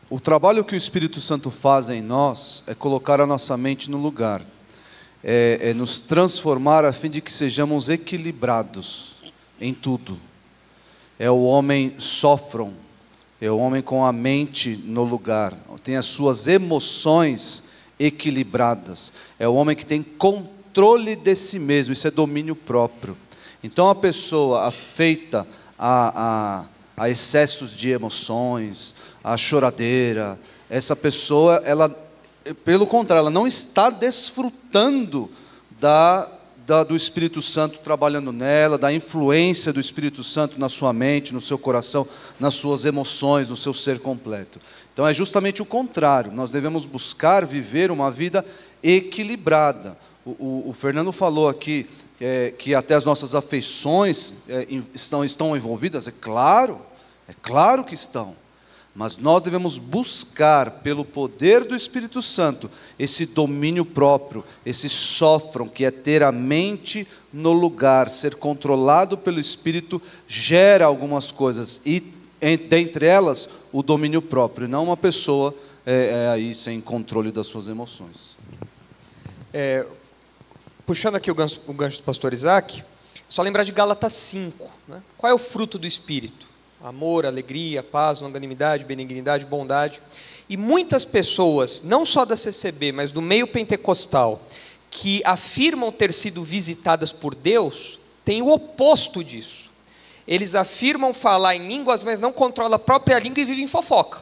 o trabalho que o Espírito Santo faz em nós é colocar a nossa mente no lugar, é, é nos transformar a fim de que sejamos equilibrados em tudo. É o homem sófron, é o homem com a mente no lugar, tem as suas emoções equilibradas, é o homem que tem controle, controle de si mesmo, isso é domínio próprio. Então a pessoa afeita a, a, a excessos de emoções, a choradeira, essa pessoa, ela, pelo contrário, ela não está desfrutando da, da, do Espírito Santo trabalhando nela, da influência do Espírito Santo na sua mente, no seu coração, nas suas emoções, no seu ser completo. Então é justamente o contrário, nós devemos buscar viver uma vida equilibrada. O, o, o Fernando falou aqui é, que até as nossas afeições é, estão, estão envolvidas, é claro, é claro que estão, mas nós devemos buscar pelo poder do Espírito Santo esse domínio próprio, esse sófron, que é ter a mente no lugar, ser controlado pelo Espírito gera algumas coisas, e dentre elas o domínio próprio, não uma pessoa é, é, aí sem controle das suas emoções. É, Puxando aqui o gancho, o gancho do pastor Isaac, só lembrar de Gálatas cinco. Né? Qual é o fruto do Espírito? Amor, alegria, paz, longanimidade, benignidade, bondade. E muitas pessoas, não só da C C B, mas do meio pentecostal, que afirmam ter sido visitadas por Deus, têm o oposto disso. Eles afirmam falar em línguas, mas não controlam a própria língua e vivem em fofoca.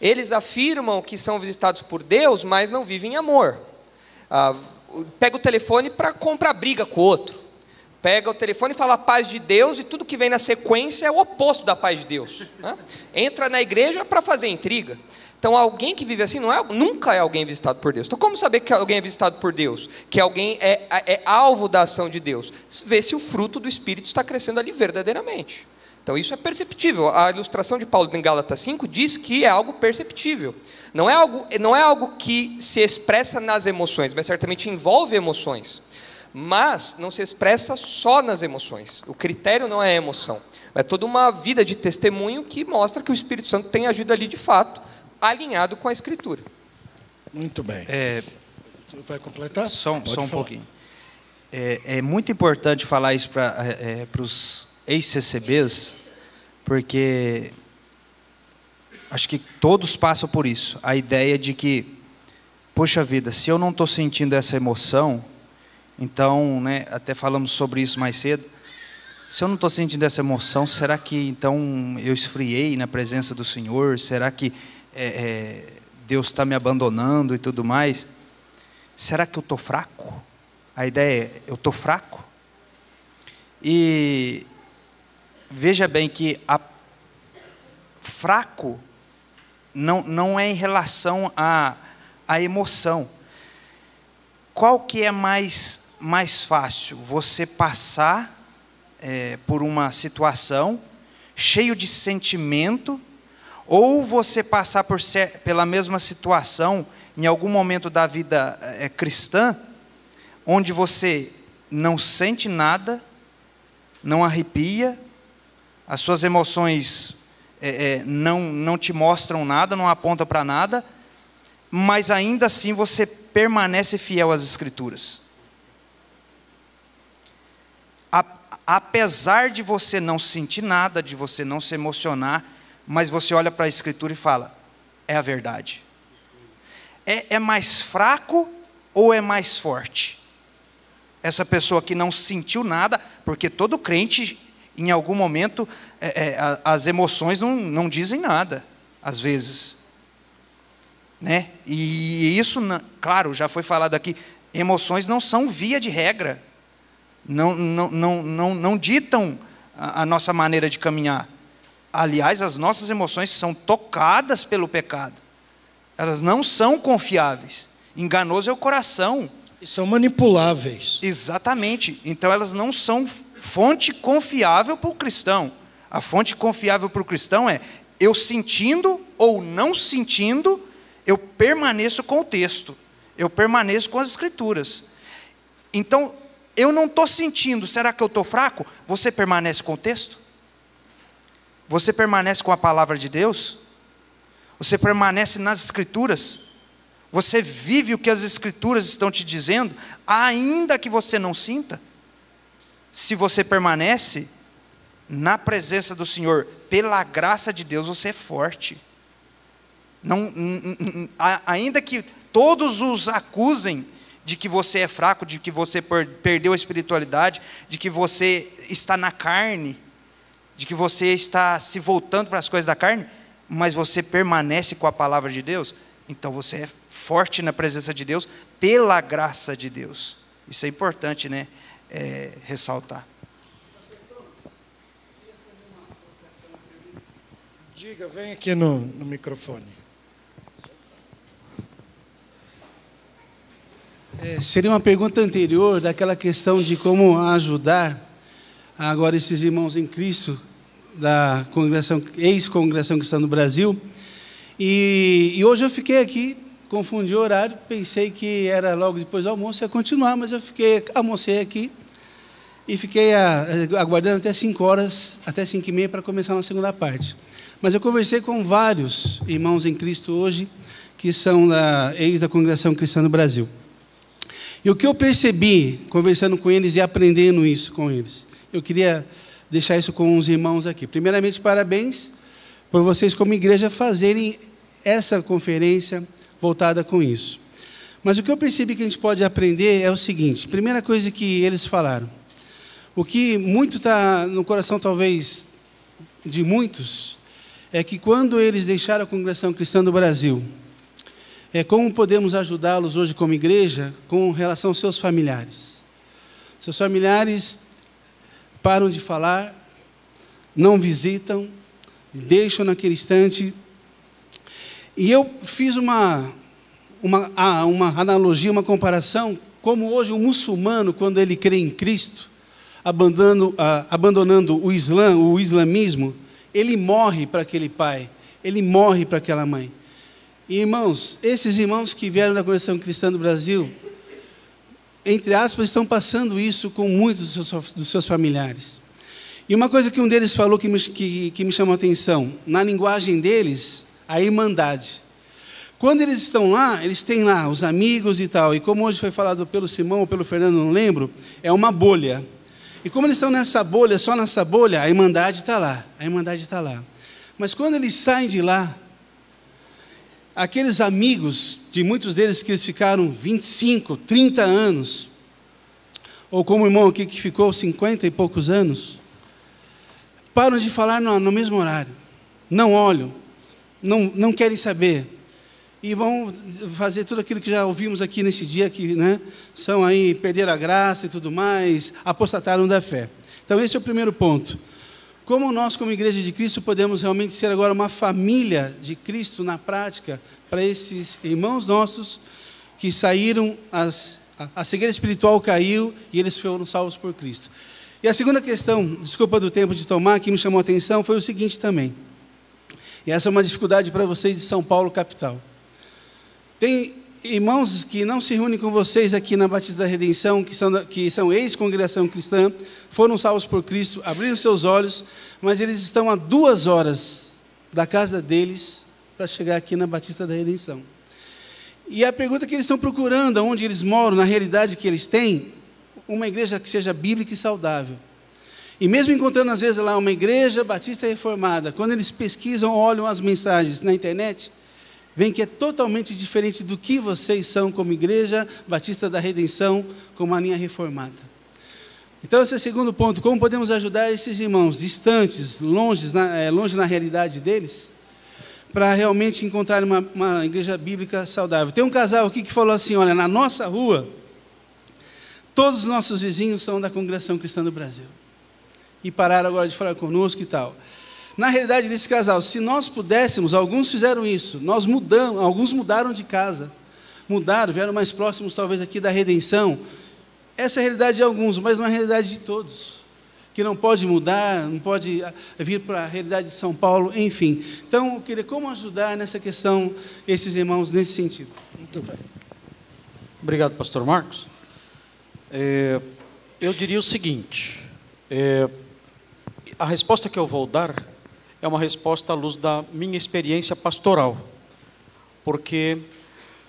Eles afirmam que são visitados por Deus, mas não vivem em amor. Ah, pega o telefone para comprar briga com o outro, pega o telefone e fala a paz de Deus, e tudo que vem na sequência é o oposto da paz de Deus, né? Entra na igreja para fazer intriga. Então alguém que vive assim não é, nunca é alguém visitado por Deus. Então como saber que alguém é visitado por Deus, que alguém é, é alvo da ação de Deus? Vê se o fruto do Espírito está crescendo ali verdadeiramente. Então isso é perceptível. A ilustração de Paulo em Gálatas cinco diz que é algo perceptível. Não é algo, não é algo que se expressa nas emoções, mas certamente envolve emoções. Mas não se expressa só nas emoções. O critério não é a emoção. É toda uma vida de testemunho que mostra que o Espírito Santo tem agido ali de fato, alinhado com a Escritura. Muito bem. É, vai completar? Só, só um falar. pouquinho. É, é muito importante falar isso para é, os... ex-C C Bs, porque acho que todos passam por isso, a ideia de que, poxa vida, se eu não estou sentindo essa emoção, então, né, até falamos sobre isso mais cedo, se eu não estou sentindo essa emoção, será que então eu esfriei na presença do Senhor? Será que é, é, Deus está me abandonando e tudo mais? Será que eu estou fraco? A ideia é, eu estou fraco? E veja bem que a fraco não, não é em relação à a, a emoção. Qual que é mais, mais fácil? Você passar é, por uma situação cheio de sentimento, ou você passar por, pela mesma situação em algum momento da vida é, cristã, onde você não sente nada, não arrepia, as suas emoções é, é, não, não te mostram nada, não apontam para nada, mas ainda assim você permanece fiel às Escrituras. A, apesar de você não sentir nada, de você não se emocionar, mas você olha para a Escritura e fala, é a verdade. É, é mais fraco ou é mais forte? essa pessoa que não sentiu nada, porque todo crente, em algum momento, é, é, as emoções não, não dizem nada, às vezes, né? E isso, claro, já foi falado aqui, emoções não são via de regra, não, não, não, não, não ditam a, a nossa maneira de caminhar. Aliás, as nossas emoções são tocadas pelo pecado, elas não são confiáveis, enganoso é o coração. E são manipuláveis. Exatamente, então elas não são fonte confiável para o cristão. A fonte confiável para o cristão é, eu sentindo ou não sentindo, eu permaneço com o texto, eu permaneço com as escrituras. Então, eu não estou sentindo, será que eu estou fraco? Você permanece com o texto? Você permanece com a palavra de Deus? Você permanece nas escrituras? Você vive o que as escrituras estão te dizendo, ainda que você não sinta? Se você permanece na presença do Senhor, pela graça de Deus, você é forte. Não, ainda que todos os acusem de que você é fraco, de que você perdeu a espiritualidade, de que você está na carne, de que você está se voltando para as coisas da carne, mas você permanece com a palavra de Deus, então você é forte na presença de Deus, pela graça de Deus. Isso é importante, né? É, ressaltar. Diga, vem aqui no, no microfone. É, seria uma pergunta anterior, daquela questão de como ajudar agora esses irmãos em Cristo da congregação, ex-congregação cristã no Brasil. E, e hoje eu fiquei aqui, confundi o horário, pensei que era logo depois do almoço, ia continuar, mas eu fiquei, almocei aqui e fiquei a, aguardando até cinco horas, até cinco e meia para começar uma segunda parte. Mas eu conversei com vários irmãos em Cristo hoje, que são da, ex da Congregação Cristã no Brasil. E o que eu percebi, conversando com eles e aprendendo isso com eles, eu queria deixar isso com os irmãos aqui. Primeiramente, parabéns por vocês como igreja fazerem essa conferência voltada com isso. Mas o que eu percebi que a gente pode aprender é o seguinte, primeira coisa que eles falaram, o que muito está no coração talvez de muitos, é que quando eles deixaram a Congregação Cristã do Brasil, é como podemos ajudá-los hoje como igreja com relação aos seus familiares. Seus familiares param de falar, não visitam, deixam naquele instante. E eu fiz uma, uma, uma analogia, uma comparação, como hoje o muçulmano, quando ele crê em Cristo, abandonando, ah, abandonando o Islã, o islamismo, ele morre para aquele pai, ele morre para aquela mãe. E, irmãos, esses irmãos que vieram da Congregação Cristã do Brasil, entre aspas, estão passando isso com muitos dos seus, dos seus familiares. E uma coisa que um deles falou que me, que, que me chamou a atenção, na linguagem deles, a irmandade. Quando eles estão lá, eles têm lá os amigos e tal, e como hoje foi falado pelo Simão ou pelo Fernando, não lembro, é uma bolha. E como eles estão nessa bolha, só nessa bolha, a irmandade está lá, a irmandade está lá. Mas quando eles saem de lá, aqueles amigos, de muitos deles que eles ficaram vinte e cinco, trinta anos, ou como o irmão aqui que ficou cinquenta e poucos anos, param de falar no, no mesmo horário, não olham, Não, não querem saber, e vão fazer tudo aquilo que já ouvimos aqui nesse dia, que, né, são aí, perderam a graça e tudo mais, apostataram da fé. Então esse é o primeiro ponto, como nós como igreja de Cristo podemos realmente ser agora uma família de Cristo na prática, para esses irmãos nossos que saíram, as, a, a cegueira espiritual caiu e eles foram salvos por Cristo. E a segunda questão, desculpa do tempo de tomar, que me chamou a atenção, foi o seguinte também. E essa é uma dificuldade para vocês de São Paulo, capital. Tem irmãos que não se reúnem com vocês aqui na Batista da Redenção, que são, que são ex-congregação cristã, foram salvos por Cristo, abriram seus olhos, mas eles estão a duas horas da casa deles para chegar aqui na Batista da Redenção. E a pergunta que eles estão procurando, onde eles moram, na realidade que eles têm, uma igreja que seja bíblica e saudável. E mesmo encontrando, às vezes, lá uma igreja batista reformada, quando eles pesquisam, olham as mensagens na internet, vem que é totalmente diferente do que vocês são como igreja Batista da Redenção, como a linha reformada. Então, esse é o segundo ponto. Como podemos ajudar esses irmãos distantes, longe na, longe na realidade deles, para realmente encontrar uma, uma igreja bíblica saudável? Tem um casal aqui que falou assim, olha, na nossa rua, todos os nossos vizinhos são da Congregação Cristã no Brasil. E pararam agora de falar conosco e tal. Na realidade desse casal, se nós pudéssemos, alguns fizeram isso, nós mudamos, alguns mudaram de casa, mudaram, vieram mais próximos talvez aqui da redenção. Essa é a realidade de alguns, mas não é a realidade de todos, que não pode mudar, não pode vir para a realidade de São Paulo, enfim. Então, eu queria como ajudar nessa questão esses irmãos nesse sentido. Muito bem. Obrigado, pastor Marcos. É, eu diria o seguinte, é, a resposta que eu vou dar é uma resposta à luz da minha experiência pastoral, porque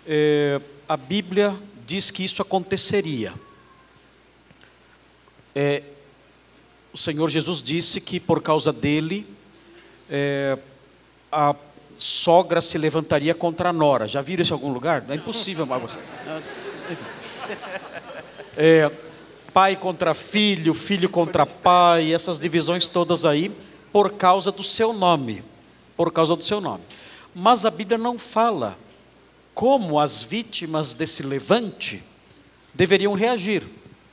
é, a Bíblia diz que isso aconteceria. É, o Senhor Jesus disse que por causa dele é, a sogra se levantaria contra a nora. Já viram isso em algum lugar? É impossível, mas você... é, pai contra filho, filho contra pai, essas divisões todas aí, por causa do seu nome, por causa do seu nome. Mas a Bíblia não fala como as vítimas desse levante deveriam reagir,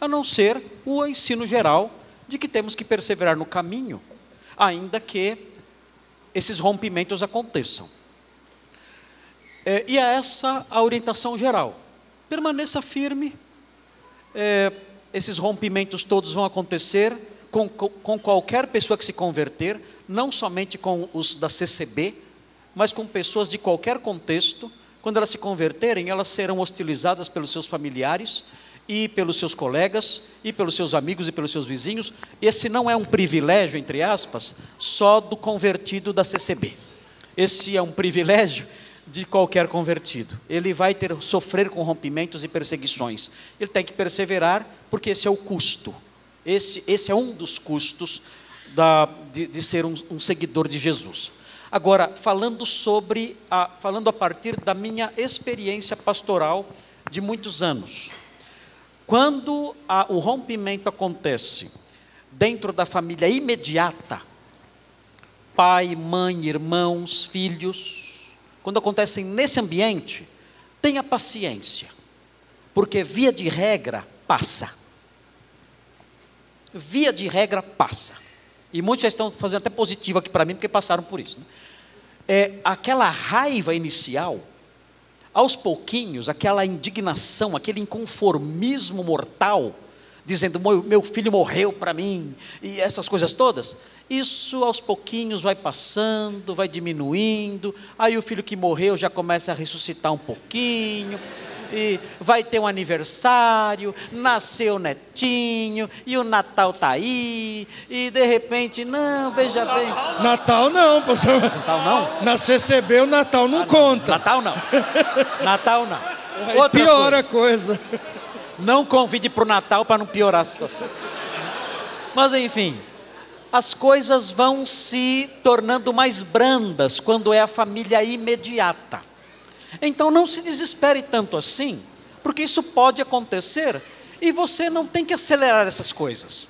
a não ser o ensino geral de que temos que perseverar no caminho, ainda que esses rompimentos aconteçam. É, e é essa a orientação geral. Permaneça firme, é, esses rompimentos todos vão acontecer com, com qualquer pessoa que se converter, não somente com os da C C B, mas com pessoas de qualquer contexto. Quando elas se converterem, elas serão hostilizadas pelos seus familiares, e pelos seus colegas, e pelos seus amigos, e pelos seus vizinhos. Esse não é um privilégio, entre aspas, só do convertido da C C B. Esse é um privilégio de qualquer convertido. Ele vai ter sofrer com rompimentos e perseguições. Ele tem que perseverar, porque esse é o custo. Esse, esse é um dos custos da, de, de ser um, um seguidor de Jesus. Agora, falando sobre, a, falando a partir da minha experiência pastoral de muitos anos... Quando a, o rompimento acontece dentro da família imediata, pai, mãe, irmãos, filhos, quando acontecem nesse ambiente, tenha paciência, porque via de regra passa. Via de regra passa. E muitos já estão fazendo até positivo aqui para mim, porque passaram por isso, né? É, aquela raiva inicial... Aos pouquinhos, aquela indignação, aquele inconformismo mortal, dizendo, meu filho morreu para mim, e essas coisas todas, isso aos pouquinhos vai passando, vai diminuindo, aí o filho que morreu já começa a ressuscitar um pouquinho, e vai ter um aniversário, nasceu o netinho, e o Natal está aí, e de repente, não, veja bem... Natal não, pastor. Natal não? Na C C B o Natal não ah, conta. Natal não. Natal não. Aí piora a coisa. Não convide para o Natal para não piorar a situação. Mas enfim, as coisas vão se tornando mais brandas quando é a família imediata. Então não se desespere tanto assim, porque isso pode acontecer e você não tem que acelerar essas coisas.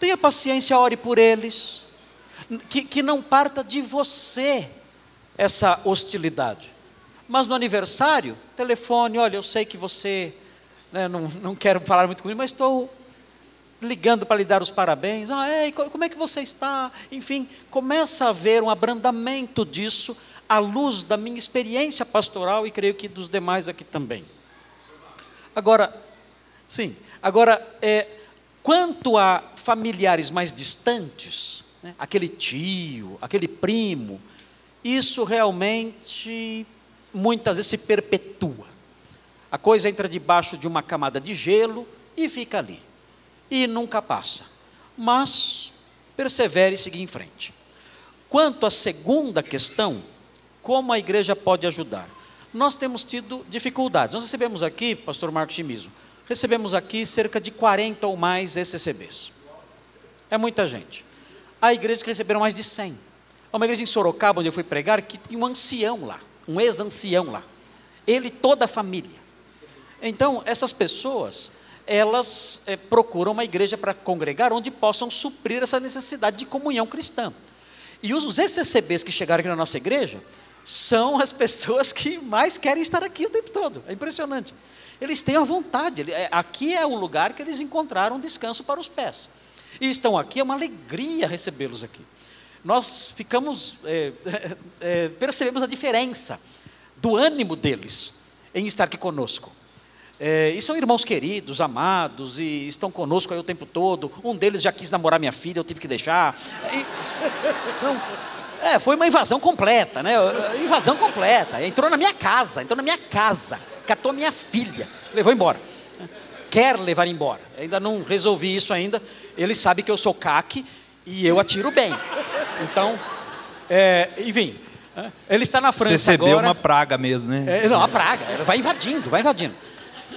Tenha paciência, ore por eles, que, que não parta de você essa hostilidade. Mas no aniversário, telefone, olha, eu sei que você, né, não, não quero falar muito comigo, mas estou ligando para lhe dar os parabéns. Ah, é, como é que você está? Enfim, começa a haver um abrandamento disso, à luz da minha experiência pastoral e creio que dos demais aqui também. Agora, sim, agora, é, quanto a familiares mais distantes, né, aquele tio, aquele primo, isso realmente muitas vezes se perpetua. A coisa entra debaixo de uma camada de gelo e fica ali. E nunca passa. Mas persevere e siga em frente. Quanto à segunda questão, como a igreja pode ajudar? Nós temos tido dificuldades. Nós recebemos aqui, pastor Marcos Chimizo, recebemos aqui cerca de quarenta ou mais E C C Bs. É muita gente. Há igrejas que receberam mais de cem. Há uma igreja em Sorocaba, onde eu fui pregar, que tinha um ancião lá. um ex-ancião lá, ele e toda a família. Então essas pessoas, elas é, procuram uma igreja para congregar, onde possam suprir essa necessidade de comunhão cristã. E os, os C C Bs que chegaram aqui na nossa igreja, são as pessoas que mais querem estar aqui o tempo todo, é impressionante. Eles têm a vontade, aqui é o lugar que eles encontraram descanso para os pés. E estão aqui, é uma alegria recebê-los aqui. Nós ficamos, é, é, percebemos a diferença do ânimo deles em estar aqui conosco. É, e são irmãos queridos, amados, e estão conosco aí o tempo todo. Um deles já quis namorar minha filha, eu tive que deixar. E, então, é, foi uma invasão completa, né? Invasão completa. Entrou na minha casa, entrou na minha casa, catou minha filha, levou embora. Quer levar embora. Ainda não resolvi isso ainda. Ele sabe que eu sou caque e eu atiro bem. Então, é, enfim, ele está na França agora. C C B é uma praga mesmo, né? É, não, a praga. Vai invadindo, vai invadindo.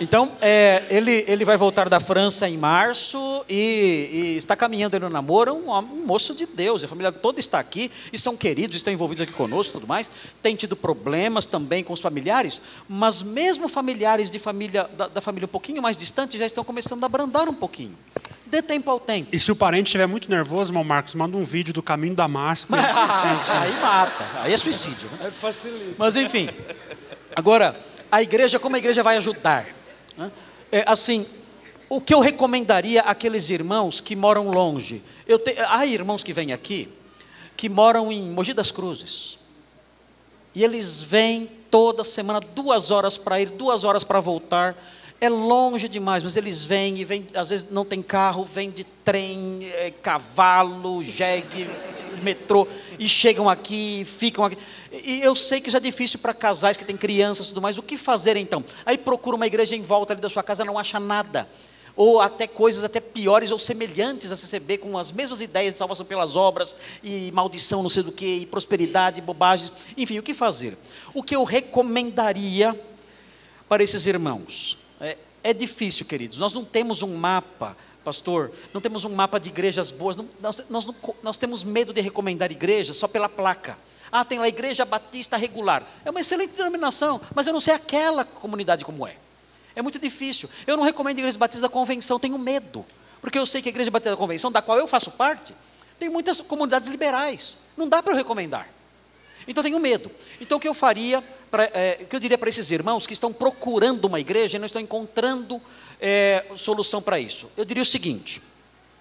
Então, é, ele, ele vai voltar da França em março e, e está caminhando no namoro, um, um moço de Deus. A família toda está aqui e são queridos, estão envolvidos aqui conosco e tudo mais. Tem tido problemas também com os familiares, mas mesmo familiares de família, da, da família um pouquinho mais distante já estão começando a abrandar um pouquinho. Dê tempo ao tempo. E se o parente estiver muito nervoso, irmão Marcos, manda um vídeo do caminho da massa. Mas, aí mata, aí é suicídio. Né? É facilita. Mas enfim, agora, a igreja, como a igreja vai ajudar? É, assim, o que eu recomendaria àqueles irmãos que moram longe? Eu te, há irmãos que vêm aqui, que moram em Mogi das Cruzes, e eles vêm toda semana, duas horas para ir, duas horas para voltar, é longe demais, mas eles vêm, e vêm, às vezes não tem carro, vêm de trem, é, cavalo, jegue, metrô, e chegam aqui, ficam aqui, e eu sei que já é difícil para casais que têm crianças e tudo mais, o que fazer então? Aí procura uma igreja em volta ali da sua casa, não acha nada, ou até coisas até piores ou semelhantes a C C B, com as mesmas ideias de salvação pelas obras, e maldição não sei do que, e prosperidade, bobagens, enfim, o que fazer? O que eu recomendaria para esses irmãos? É, é difícil, queridos, nós não temos um mapa, pastor, não temos um mapa de igrejas boas, não, nós, nós, nós temos medo de recomendar igrejas só pela placa. Ah, tem lá Igreja Batista Regular, é uma excelente denominação, mas eu não sei aquela comunidade como é, é muito difícil. Eu não recomendo Igreja Batista da Convenção, tenho medo, porque eu sei que a Igreja Batista da Convenção, da qual eu faço parte, tem muitas comunidades liberais, não dá para eu recomendar, então tenho medo. Então o que eu faria, pra, é, o que eu diria para esses irmãos que estão procurando uma igreja e não estão encontrando é, solução para isso? Eu diria o seguinte,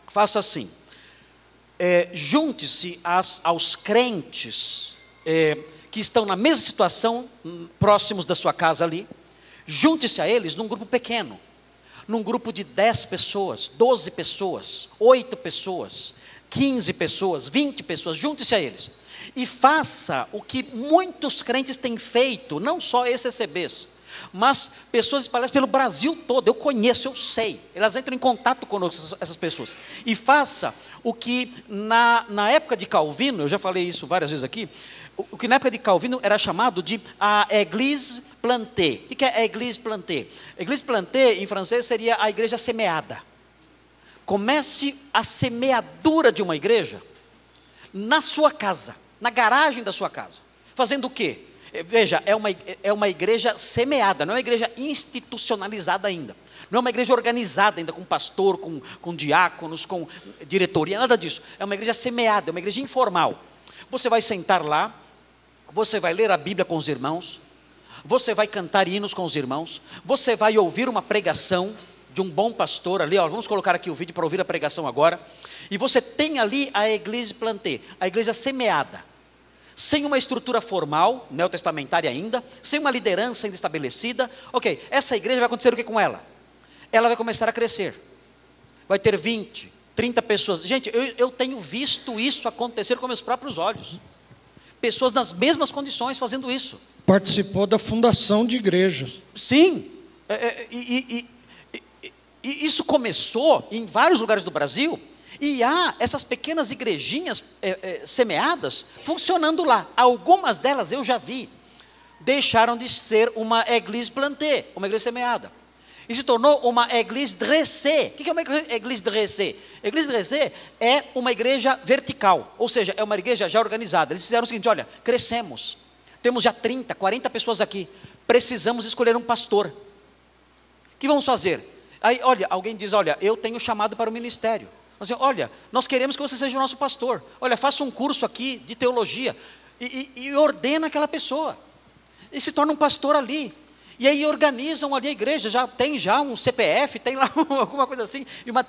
faça assim, é, junte-se às, aos crentes é, que estão na mesma situação, próximos da sua casa ali, junte-se a eles num grupo pequeno, num grupo de dez pessoas, doze pessoas, oito pessoas, quinze pessoas, vinte pessoas, junte-se a eles. E faça o que muitos crentes têm feito, não só C C Bs, mas pessoas espalhadas pelo Brasil todo, eu conheço, eu sei, elas entram em contato conosco, essas pessoas, e faça o que na, na época de Calvino, eu já falei isso várias vezes aqui, o, o que na época de Calvino era chamado de a église plantée. O que é a église plantée? A église plantée em francês seria a igreja semeada. Comece a semeadura de uma igreja na sua casa, na garagem da sua casa, fazendo o quê? Veja, é uma, é uma igreja semeada, não é uma igreja institucionalizada ainda, não é uma igreja organizada ainda, com pastor, com, com diáconos, com diretoria, nada disso, é uma igreja semeada, é uma igreja informal. Você vai sentar lá, você vai ler a Bíblia com os irmãos, você vai cantar hinos com os irmãos, você vai ouvir uma pregação de um bom pastor ali, ó, vamos colocar aqui o vídeo para ouvir a pregação agora, e você tem ali a église plantée, a igreja semeada, sem uma estrutura formal, neotestamentária ainda, sem uma liderança ainda estabelecida. Ok, essa igreja vai acontecer o que com ela? Ela vai começar a crescer, vai ter vinte, trinta pessoas, gente, eu, eu tenho visto isso acontecer com meus próprios olhos, pessoas nas mesmas condições fazendo isso. Participou da fundação de igrejas. Sim, e... É, é, é, é, E isso começou em vários lugares do Brasil, e há essas pequenas igrejinhas é, é, semeadas funcionando lá. Algumas delas eu já vi, deixaram de ser uma église plantée, uma igreja semeada, e se tornou uma église dressée. O que é uma église dressée? Église dressée é uma igreja vertical, ou seja, é uma igreja já organizada. Eles fizeram o seguinte, olha, crescemos, Temos já trinta, quarenta pessoas aqui. Precisamos escolher um pastor. O que vamos fazer? Aí, olha, alguém diz, olha, eu tenho chamado para o ministério. Nós dizemos, olha, nós queremos que você seja o nosso pastor. Olha, faça um curso aqui de teologia. E, e, e ordena aquela pessoa. E se torna um pastor ali. E aí organizam ali a igreja, já tem já um C P F, tem lá alguma coisa assim, e uma,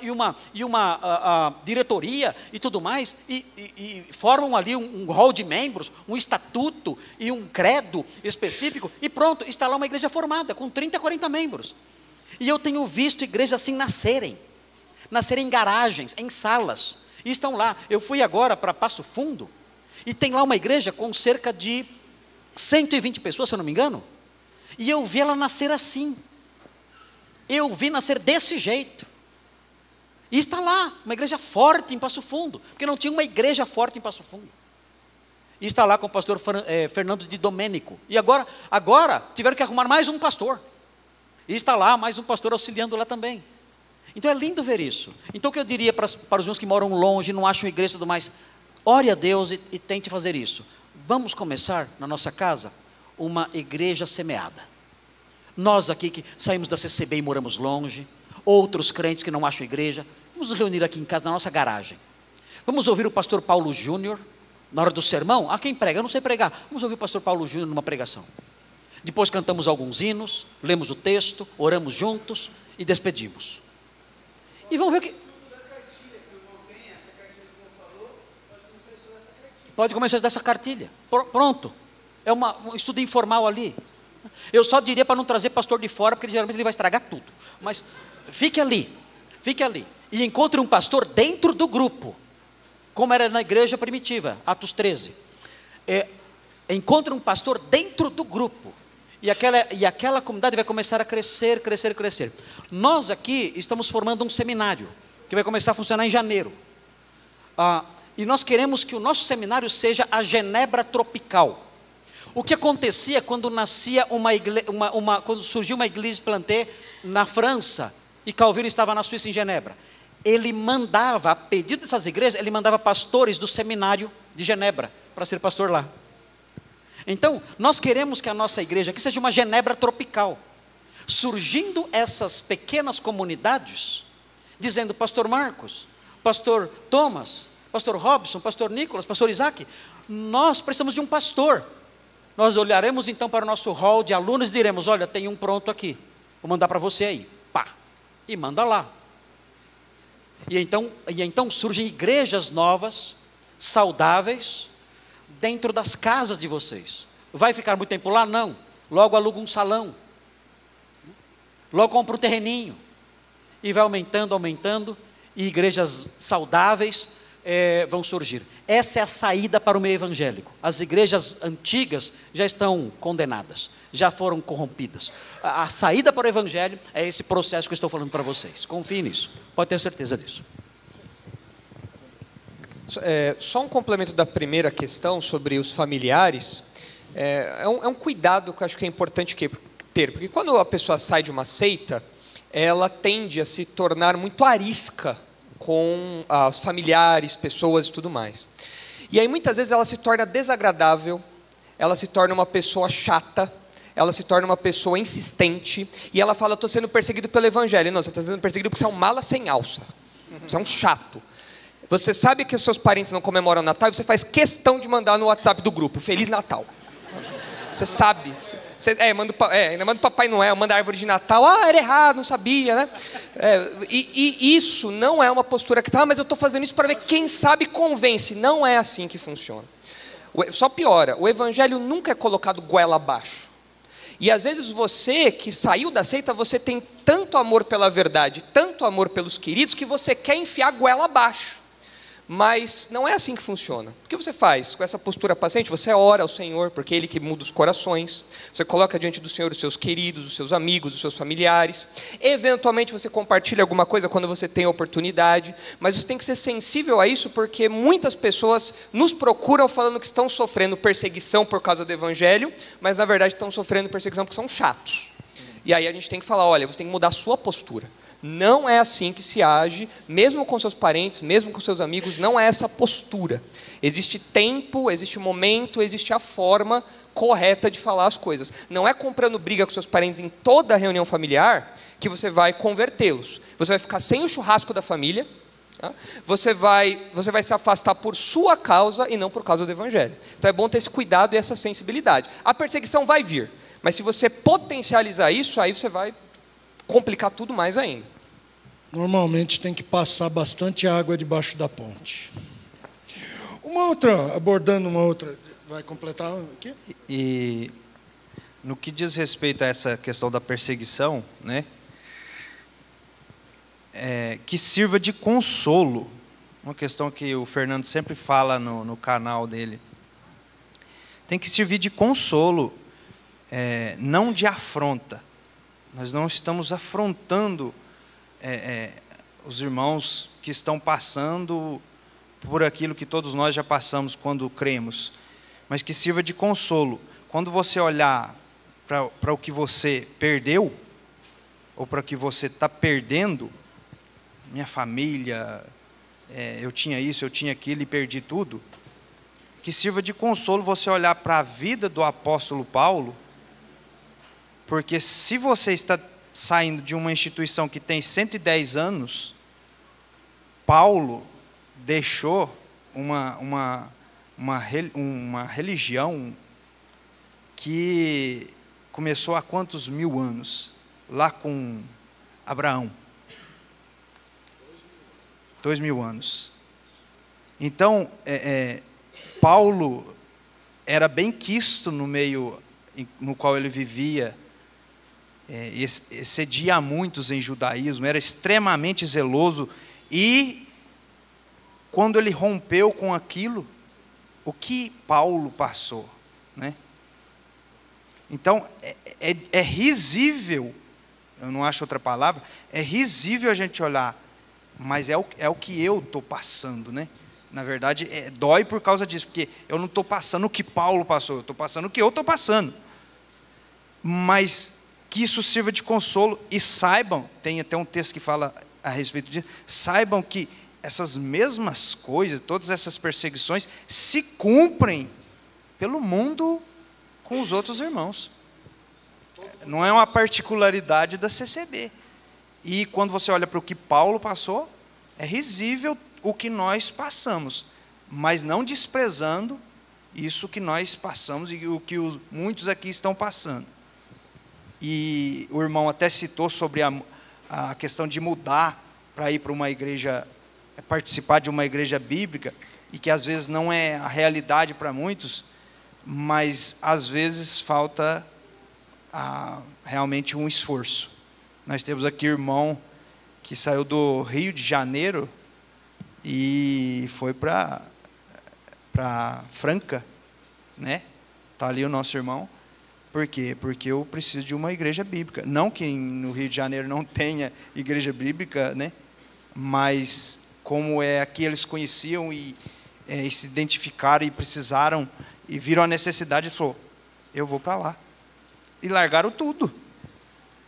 e uma, e uma a, a diretoria e tudo mais, e, e, e formam ali um, um hall de membros, um estatuto e um credo específico, e pronto, está lá uma igreja formada, com trinta, quarenta membros. E eu tenho visto igrejas assim nascerem, nascerem em garagens, em salas, e estão lá. Eu fui agora para Passo Fundo, e tem lá uma igreja com cerca de cento e vinte pessoas, se eu não me engano, e eu vi ela nascer assim, eu vi nascer desse jeito, e está lá, uma igreja forte em Passo Fundo, porque não tinha uma igreja forte em Passo Fundo, e está lá com o pastor Fernando de Domênico, e agora, agora tiveram que arrumar mais um pastor, e está lá mais um pastor auxiliando lá também. Então é lindo ver isso. Então o que eu diria para, para os meus que moram longe, não acham igreja e tudo mais, ore a Deus e, e tente fazer isso. Vamos começar na nossa casa uma igreja semeada. Nós aqui que saímos da C C B e moramos longe, outros crentes que não acham igreja, vamos nos reunir aqui em casa, na nossa garagem. Vamos ouvir o pastor Paulo Júnior, na hora do sermão, ah, quem prega? Eu não sei pregar. Vamos ouvir o pastor Paulo Júnior numa pregação. Depois cantamos alguns hinos, lemos o texto, oramos juntos e despedimos. E vamos ver o que... Pode começar dessa cartilha, pronto. É uma, um estudo informal ali. Eu só diria para não trazer pastor de fora, porque geralmente ele vai estragar tudo. Mas fique ali, fique ali. E encontre um pastor dentro do grupo, como era na igreja primitiva, Atos treze. É, encontre um pastor dentro do grupo. E aquela, e aquela comunidade vai começar a crescer, crescer, crescer. Nós aqui estamos formando um seminário, que vai começar a funcionar em janeiro. Ah, e nós queremos que o nosso seminário seja a Genebra tropical. O que acontecia quando nascia uma, igre... uma, uma quando surgiu uma igreja plantée na França e Calvino estava na Suíça, em Genebra? Ele mandava, a pedido dessas igrejas, ele mandava pastores do seminário de Genebra para ser pastor lá. Então, nós queremos que a nossa igreja aqui seja uma Genebra tropical, surgindo essas pequenas comunidades, dizendo: pastor Marcos, pastor Thomas, pastor Robson, pastor Nicolás, pastor Isaac, nós precisamos de um pastor. Nós olharemos então para o nosso hall de alunos e diremos: olha, tem um pronto aqui, vou mandar para você aí, pá, e manda lá. E então, e então surgem igrejas novas, saudáveis, dentro das casas de vocês. Vai ficar muito tempo lá? Não. Logo aluga um salão, logo compra um terreninho, e vai aumentando, aumentando, e igrejas saudáveis É, vão surgir. Essa é a saída para o meio evangélico. As igrejas antigas já estão condenadas, já foram corrompidas. A, a saída para o evangelho é esse processo que eu estou falando para vocês. Confie nisso, pode ter certeza disso. É, só um complemento da primeira questão sobre os familiares. É, é, um, é um cuidado que eu acho que é importante ter, porque quando a pessoa sai de uma seita, ela tende a se tornar muito arisca com ah, familiares, pessoas e tudo mais. E aí muitas vezes ela se torna desagradável, ela se torna uma pessoa chata, ela se torna uma pessoa insistente, e ela fala: estou sendo perseguido pelo evangelho. Não, você está sendo perseguido porque você é um mala sem alça, você é um chato. Você sabe que os seus parentes não comemoram o Natal, e você faz questão de mandar no WhatsApp do grupo: Feliz Natal. Você sabe, você, é, manda o é, manda Papai Noel, manda a árvore de Natal. Ah, era errado, não sabia, né? É, e, e isso não é uma postura que está, ah, mas eu estou fazendo isso para ver quem sabe convence. Não é assim que funciona. O, só piora, o evangelho nunca é colocado goela abaixo. E às vezes você que saiu da seita, você tem tanto amor pela verdade, tanto amor pelos queridos, que você quer enfiar goela abaixo. Mas não é assim que funciona. O que você faz com essa postura paciente? Você ora ao Senhor, porque é Ele que muda os corações. Você coloca diante do Senhor os seus queridos, os seus amigos, os seus familiares. Eventualmente você compartilha alguma coisa quando você tem a oportunidade. Mas você tem que ser sensível a isso, porque muitas pessoas nos procuram falando que estão sofrendo perseguição por causa do evangelho, mas na verdade estão sofrendo perseguição porque são chatos. E aí a gente tem que falar, olha, você tem que mudar a sua postura. Não é assim que se age, mesmo com seus parentes, mesmo com seus amigos, não é essa postura. Existe tempo, existe momento, existe a forma correta de falar as coisas. Não é comprando briga com seus parentes em toda reunião familiar que você vai convertê-los. Você vai ficar sem o churrasco da família, tá? Você vai, você vai se afastar por sua causa e não por causa do Evangelho. Então é bom ter esse cuidado e essa sensibilidade. A perseguição vai vir, mas se você potencializar isso, aí você vai complicar tudo mais ainda. Normalmente tem que passar bastante água debaixo da ponte. Uma outra, abordando uma outra, vai completar aqui? E no que diz respeito a essa questão da perseguição, né, é, que sirva de consolo, uma questão que o Fernando sempre fala no, no canal dele, tem que servir de consolo, é, não de afronta. Nós não estamos afrontando é, é, os irmãos que estão passando por aquilo que todos nós já passamos quando cremos, mas que sirva de consolo. Quando você olhar para o que você perdeu, ou para o que você está perdendo, minha família, é, eu tinha isso, eu tinha aquilo e perdi tudo, que sirva de consolo você olhar para a vida do apóstolo Paulo. Porque se você está saindo de uma instituição que tem cento e dez anos, Paulo deixou uma, uma, uma, uma religião que começou há quantos mil anos? Lá com Abraão. Dois mil anos. Então, é, é, Paulo era bem quisto no meio no qual ele vivia, É, excedia a muitos em judaísmo, era extremamente zeloso, e quando ele rompeu com aquilo, o que Paulo passou, né? Então, é, é, é risível, eu não acho outra palavra, é risível a gente olhar, mas é o, é o que eu estou passando, né? Na verdade, é, dói por causa disso, porque eu não estou passando o que Paulo passou, eu estou passando o que eu estou passando, mas que isso sirva de consolo, e saibam, tem até um texto que fala a respeito disso, saibam que essas mesmas coisas, todas essas perseguições, se cumprem pelo mundo com os outros irmãos. Não é uma particularidade da C C B. E quando você olha para o que Paulo passou, é risível o que nós passamos, mas não desprezando isso que nós passamos e o que os, muitos aqui estão passando. E o irmão até citou sobre a, a questão de mudar para ir para uma igreja, participar de uma igreja bíblica, e que às vezes não é a realidade para muitos, mas às vezes falta a, realmente um esforço. Nós temos aqui um irmão que saiu do Rio de Janeiro e foi para para Franca, né? Está ali o nosso irmão. Por quê? Porque eu preciso de uma igreja bíblica. Não que no Rio de Janeiro não tenha igreja bíblica, né? Mas como é aqui eles conheciam e, é, e se identificaram e precisaram e viram a necessidade e falou, eu vou para lá. E largaram tudo.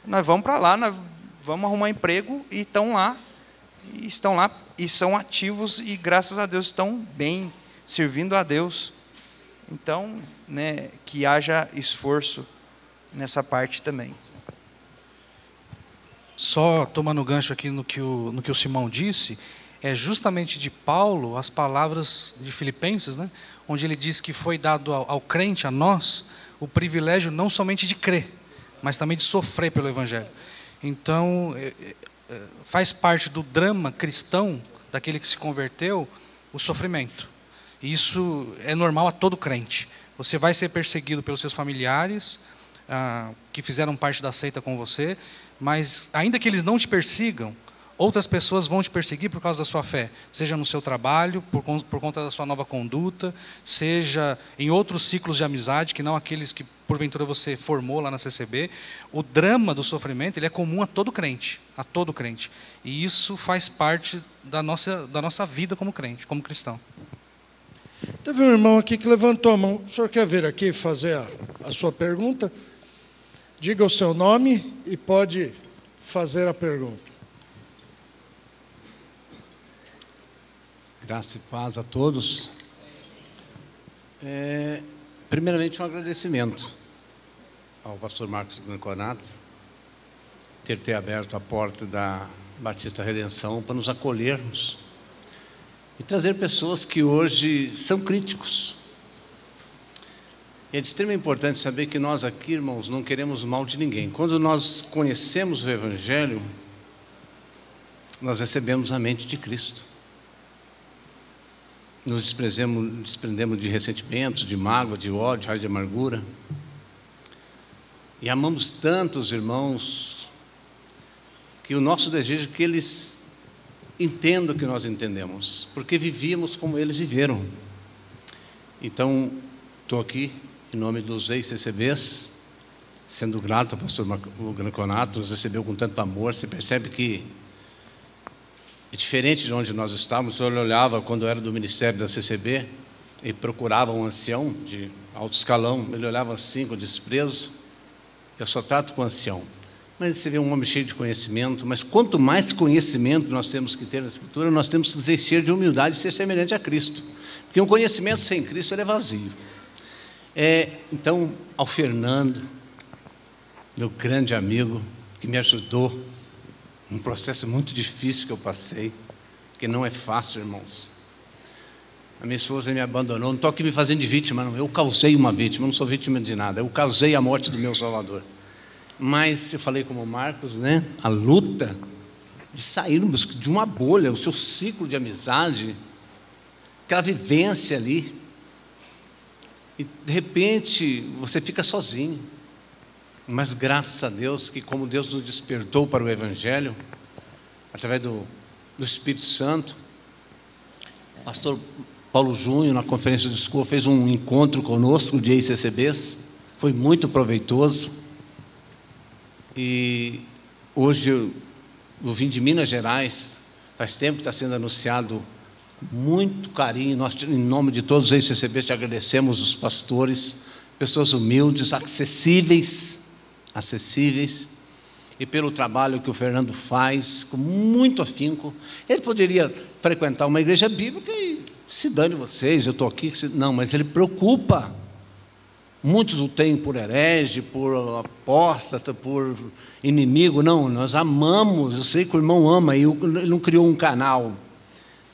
Nós vamos para lá, nós vamos arrumar emprego e estão lá. E estão lá e são ativos e graças a Deus estão bem, servindo a Deus. Então, né, que haja esforço nessa parte também. Só tomando gancho aqui no que, o, no que o Simão disse, é justamente de Paulo as palavras de Filipenses, né, onde ele diz que foi dado ao, ao crente, a nós, o privilégio não somente de crer, mas também de sofrer pelo Evangelho. Então, é, é, faz parte do drama cristão, daquele que se converteu, o sofrimento. Isso é normal a todo crente. Você vai ser perseguido pelos seus familiares, ah, que fizeram parte da seita com você, mas ainda que eles não te persigam, outras pessoas vão te perseguir por causa da sua fé, seja no seu trabalho, por, por conta da sua nova conduta, seja em outros ciclos de amizade, que não aqueles que porventura você formou lá na C C B. O drama do sofrimento, ele é comum a todo crente, a todo crente. E isso faz parte da nossa, da nossa vida como crente, como cristão. Teve um irmão aqui que levantou a mão. O senhor quer vir aqui fazer a, a sua pergunta? Diga o seu nome e pode fazer a pergunta. Graça e paz a todos. É, primeiramente, um agradecimento ao pastor Marcos Granconato ter ter aberto a porta da Batista da Redenção para nos acolhermos e trazer pessoas que hoje são críticos. É de extrema importância saber que nós aqui, irmãos, não queremos mal de ninguém. Quando nós conhecemos o Evangelho, nós recebemos a mente de Cristo. Nos desprezemos, desprendemos de ressentimentos, de mágoa, de ódio, de raiva, de amargura. E amamos tanto os irmãos que o nosso desejo é que eles entendam o que nós entendemos, porque vivíamos como eles viveram. Então, estou aqui em nome dos ex-C C Bs, sendo grato ao pastor Granconato, nos recebeu com tanto amor. Você percebe que é diferente de onde nós estávamos. Eu olhava quando eu era do ministério da C C B e procurava um ancião de alto escalão, ele olhava assim com desprezo. Eu só trato com ancião. Mas você vê um homem cheio de conhecimento, mas quanto mais conhecimento nós temos que ter na Escritura, nós temos que ser cheio de humildade e ser semelhante a Cristo, porque um conhecimento sem Cristo ele é vazio. É, então, ao Fernando, meu grande amigo, que me ajudou num processo muito difícil que eu passei, que não é fácil, irmãos. A minha esposa me abandonou, não estou aqui me fazendo de vítima, não. Eu causei uma vítima, eu não sou vítima de nada, eu causei a morte do meu Salvador. Mas eu falei como o Marcos, né? A luta de sairmos de uma bolha, o seu ciclo de amizade, aquela vivência ali. E, de repente, você fica sozinho. Mas, graças a Deus, que como Deus nos despertou para o Evangelho, através do, do Espírito Santo, o pastor Paulo Júnior, na conferência de escola, fez um encontro conosco de ex-C C Bs. Foi muito proveitoso. E hoje eu, eu vim de Minas Gerais. Faz tempo que está sendo anunciado muito carinho. Nós, em nome de todos os ex-C C Bs, te agradecemos, os pastores, pessoas humildes, acessíveis, acessíveis, e pelo trabalho que o Fernando faz, com muito afinco. Ele poderia frequentar uma igreja bíblica e se dane vocês, eu estou aqui, não, mas ele preocupa. Muitos o têm por herege, por apóstata, por inimigo. Não, nós amamos, eu sei que o irmão ama, e ele não criou um canal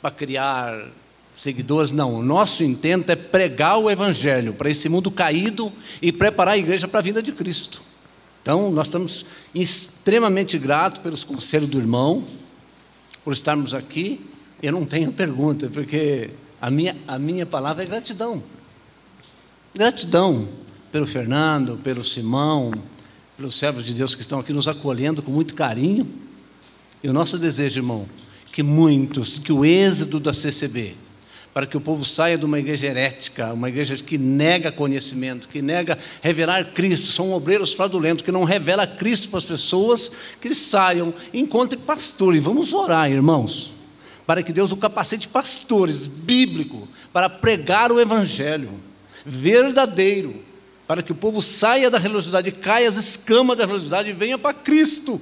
para criar seguidores, não. O nosso intento é pregar o Evangelho para esse mundo caído e preparar a igreja para a vinda de Cristo. Então, nós estamos extremamente gratos pelos conselhos do irmão, por estarmos aqui. Eu não tenho pergunta, porque a minha, a minha palavra é gratidão. Gratidão pelo Fernando, pelo Simão, pelos servos de Deus que estão aqui nos acolhendo com muito carinho. E o nosso desejo, irmão, que muitos, que o êxodo da C C B, para que o povo saia de uma igreja herética, uma igreja que nega conhecimento, que nega revelar Cristo, são obreiros fraudulentos, que não revela Cristo para as pessoas, que eles saiam, encontrem pastores. Vamos orar, irmãos, para que Deus o capacite pastores, bíblico, para pregar o Evangelho verdadeiro, para que o povo saia da religiosidade, caia as escamas da religiosidade e venha para Cristo.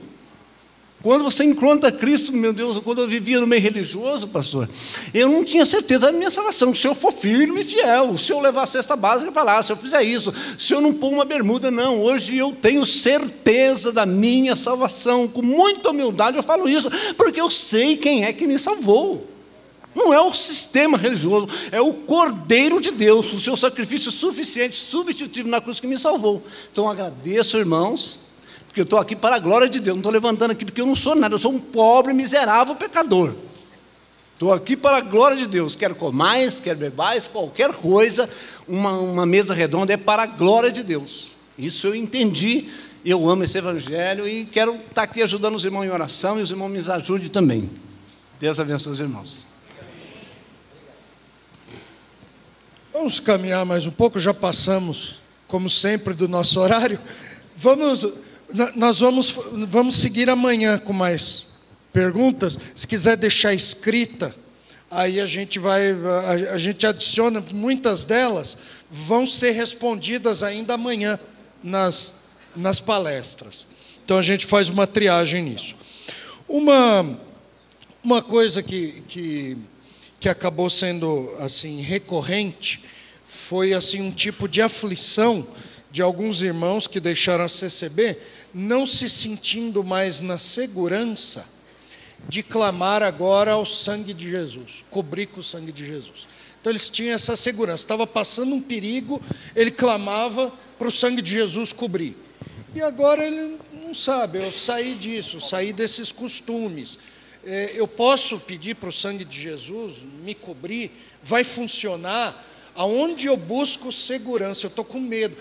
Quando você encontra Cristo, meu Deus, quando eu vivia no meio religioso, pastor, eu não tinha certeza da minha salvação. Se eu for firme e fiel, se eu levar a cesta básica para lá, se eu fizer isso, se eu não pôr uma bermuda, não. Hoje eu tenho certeza da minha salvação. Com muita humildade eu falo isso, porque eu sei quem é que me salvou. Não é o sistema religioso, é o Cordeiro de Deus, o seu sacrifício suficiente, substitutivo na cruz que me salvou. Então agradeço, irmãos, porque eu estou aqui para a glória de Deus. Não estou levantando aqui porque eu não sou nada, eu sou um pobre, miserável pecador. Estou aqui para a glória de Deus. Quero comais, quero bebais, qualquer coisa, uma, uma mesa redonda é para a glória de Deus. Isso eu entendi, eu amo esse Evangelho e quero estar aqui ajudando os irmãos em oração, e os irmãos me ajudem também. Deus abençoe os irmãos. Vamos caminhar mais um pouco, já passamos, como sempre, do nosso horário. Vamos... Nós vamos, vamos seguir amanhã com mais perguntas. Se quiser deixar escrita, aí a gente vai, a, a gente adiciona, muitas delas vão ser respondidas ainda amanhã nas nas palestras. Então a gente faz uma triagem nisso. Uma, uma coisa que, que, que acabou sendo assim, recorrente foi assim, um tipo de aflição de alguns irmãos que deixaram a C C B, não se sentindo mais na segurança de clamar agora ao sangue de Jesus, cobrir com o sangue de Jesus. Então eles tinham essa segurança, estava passando um perigo, ele clamava para o sangue de Jesus cobrir. E agora ele não sabe, eu saí disso, saí desses costumes. Eu posso pedir para o sangue de Jesus me cobrir? Vai funcionar? Aonde eu busco segurança? Eu estou com medo.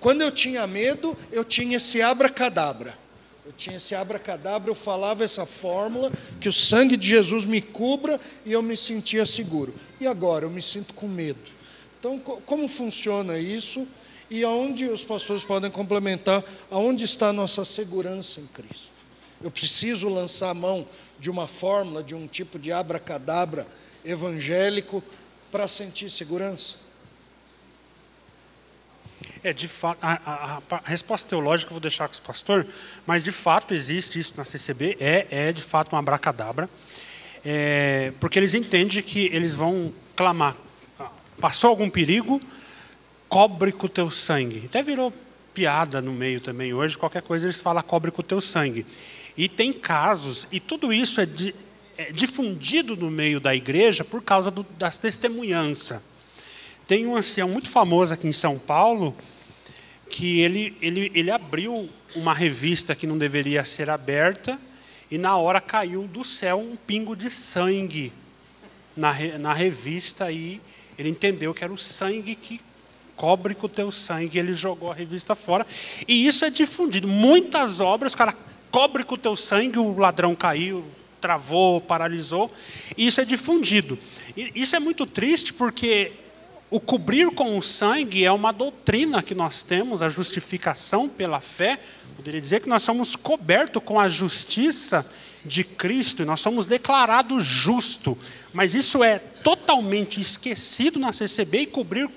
Quando eu tinha medo, eu tinha esse abracadabra. Eu tinha esse abracadabra, eu falava essa fórmula, que o sangue de Jesus me cubra e eu me sentia seguro. E agora? Eu me sinto com medo. Então, como funciona isso? E aonde os pastores podem complementar, aonde está a nossa segurança em Cristo? Eu preciso lançar a mão de uma fórmula, de um tipo de abracadabra evangélico para sentir segurança? É, de fato, a, a, a resposta teológica eu vou deixar com os pastores, mas de fato existe isso na C C B, é, é de fato um abracadabra, é, porque eles entendem que eles vão clamar, passou algum perigo, cobre com o teu sangue. Até virou piada no meio também hoje, qualquer coisa eles falam cobre com o teu sangue. E tem casos, e tudo isso é, di, é difundido no meio da igreja por causa do, das testemunhanças. Tem um ancião muito famoso aqui em São Paulo, que ele, ele, ele abriu uma revista que não deveria ser aberta, e na hora caiu do céu um pingo de sangue na, na revista, e ele entendeu que era o sangue que cobre com o teu sangue, ele jogou a revista fora, e isso é difundido. Muitas obras, o cara cobre com o teu sangue, o ladrão caiu, travou, paralisou, e isso é difundido. E isso é muito triste, porque o cobrir com o sangue é uma doutrina que nós temos, a justificação pela fé. Poderia dizer que nós somos cobertos com a justiça de Cristo, nós somos declarados justos, mas isso é totalmente esquecido na C C B, e cobrir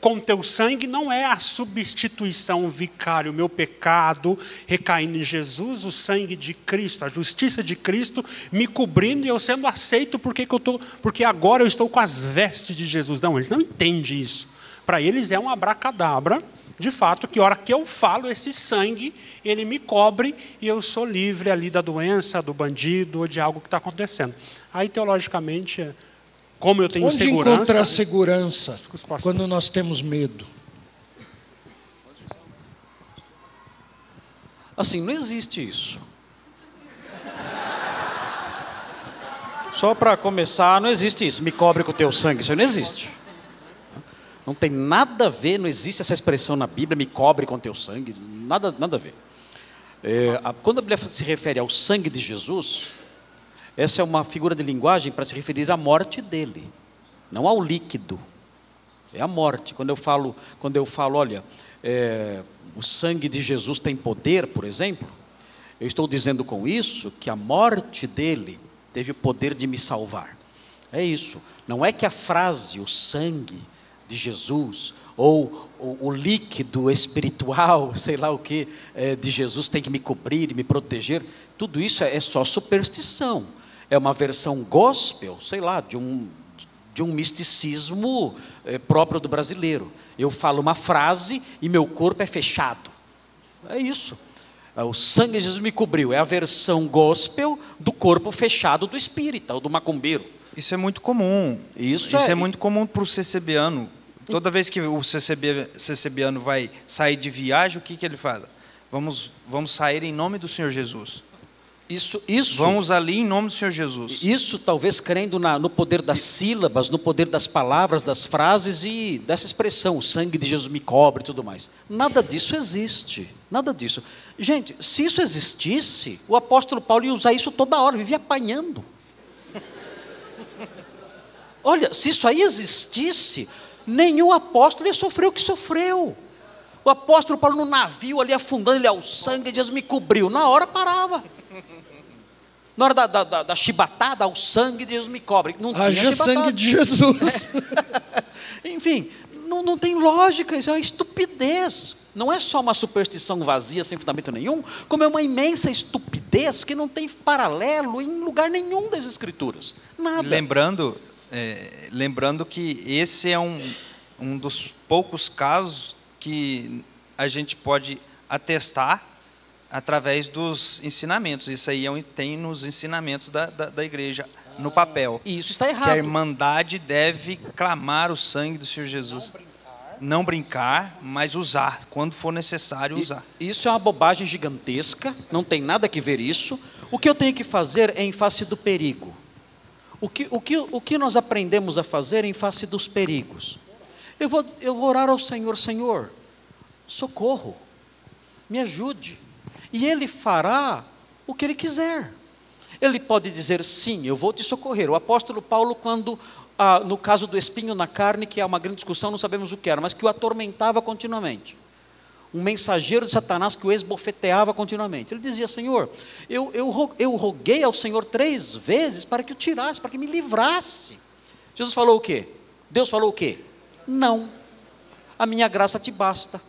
com o teu sangue não é a substituição vicária, o meu pecado recaindo em Jesus, o sangue de Cristo, a justiça de Cristo me cobrindo e eu sendo aceito porque, que eu tô, porque agora eu estou com as vestes de Jesus. Não, eles não entendem isso, para eles é um abracadabra. De fato, que a hora que eu falo, esse sangue, ele me cobre e eu sou livre ali da doença, do bandido, ou de algo que está acontecendo. Aí, teologicamente, como eu tenho segurança... Onde encontrar segurança quando nós temos medo? Assim, não existe isso. Só para começar, não existe isso. Me cobre com o teu sangue, isso aí não existe. Não tem nada a ver, não existe essa expressão na Bíblia, me cobre com teu sangue, nada, nada a ver. É, a, quando a Bíblia se refere ao sangue de Jesus, essa é uma figura de linguagem para se referir à morte dele, não ao líquido, é a morte. Quando eu falo, quando eu falo olha, é, o sangue de Jesus tem poder, por exemplo, eu estou dizendo com isso que a morte dele teve o poder de me salvar. É isso, não é que a frase, o sangue de Jesus, ou o, o líquido espiritual, sei lá o que, é, de Jesus tem que me cobrir e me proteger, tudo isso é, é só superstição, é uma versão gospel, sei lá, de um, de um misticismo é, próprio do brasileiro. Eu falo uma frase e meu corpo é fechado, é isso, é, o sangue de Jesus me cobriu, é a versão gospel do corpo fechado do espírita, ou do macumbeiro. Isso é muito comum. Isso, Isso é... é muito comum para o CCBiano. Toda vez que o C C B, CCBiano vai sair de viagem, o que, que ele fala? Vamos, vamos sair em nome do Senhor Jesus. Isso, isso. Vamos ali em nome do Senhor Jesus. Isso, talvez crendo na, no poder das sílabas, no poder das palavras, das frases e dessa expressão, o sangue de Jesus me cobre e tudo mais. Nada disso existe, nada disso. Gente, se isso existisse, o apóstolo Paulo ia usar isso toda hora, vivia apanhando. Olha, se isso aí existisse, nenhum apóstolo ia sofrer o que sofreu. O apóstolo Paulo no navio ali afundando, ele, ó, o sangue de Jesus me cobriu. Na hora parava. Na hora da, da, da, da chibatada, o sangue de Jesus me cobre. Não tinha chibatada. Haja sangue de Jesus. É. Enfim, não, não tem lógica, isso é uma estupidez. não é só uma superstição vazia, sem fundamento nenhum, como é uma imensa estupidez que não tem paralelo em lugar nenhum das Escrituras. Nada. Lembrando, é, lembrando que esse é um, um dos poucos casos que a gente pode atestar através dos ensinamentos. Isso aí é, tem nos ensinamentos da, da, da igreja, ah, no papel. E isso está errado. Que a Irmandade deve clamar o sangue do Senhor Jesus. Não brincar, mas usar, quando for necessário usar. Isso é uma bobagem gigantesca, não tem nada que ver isso. O que eu tenho que fazer é em face do perigo. O que, o que, o que nós aprendemos a fazer é em face dos perigos. Eu vou, eu vou orar ao Senhor: Senhor, socorro, me ajude. E Ele fará o que Ele quiser. Ele pode dizer: sim, eu vou te socorrer. O apóstolo Paulo, quando... Ah, no caso do espinho na carne, que é uma grande discussão, não sabemos o que era, mas que o atormentava continuamente, um mensageiro de Satanás que o esbofeteava continuamente, ele dizia: Senhor, eu, eu, eu roguei ao Senhor três vezes para que o tirasse, para que me livrasse. Jesus falou o quê? Deus falou o quê? Não, a minha graça te basta,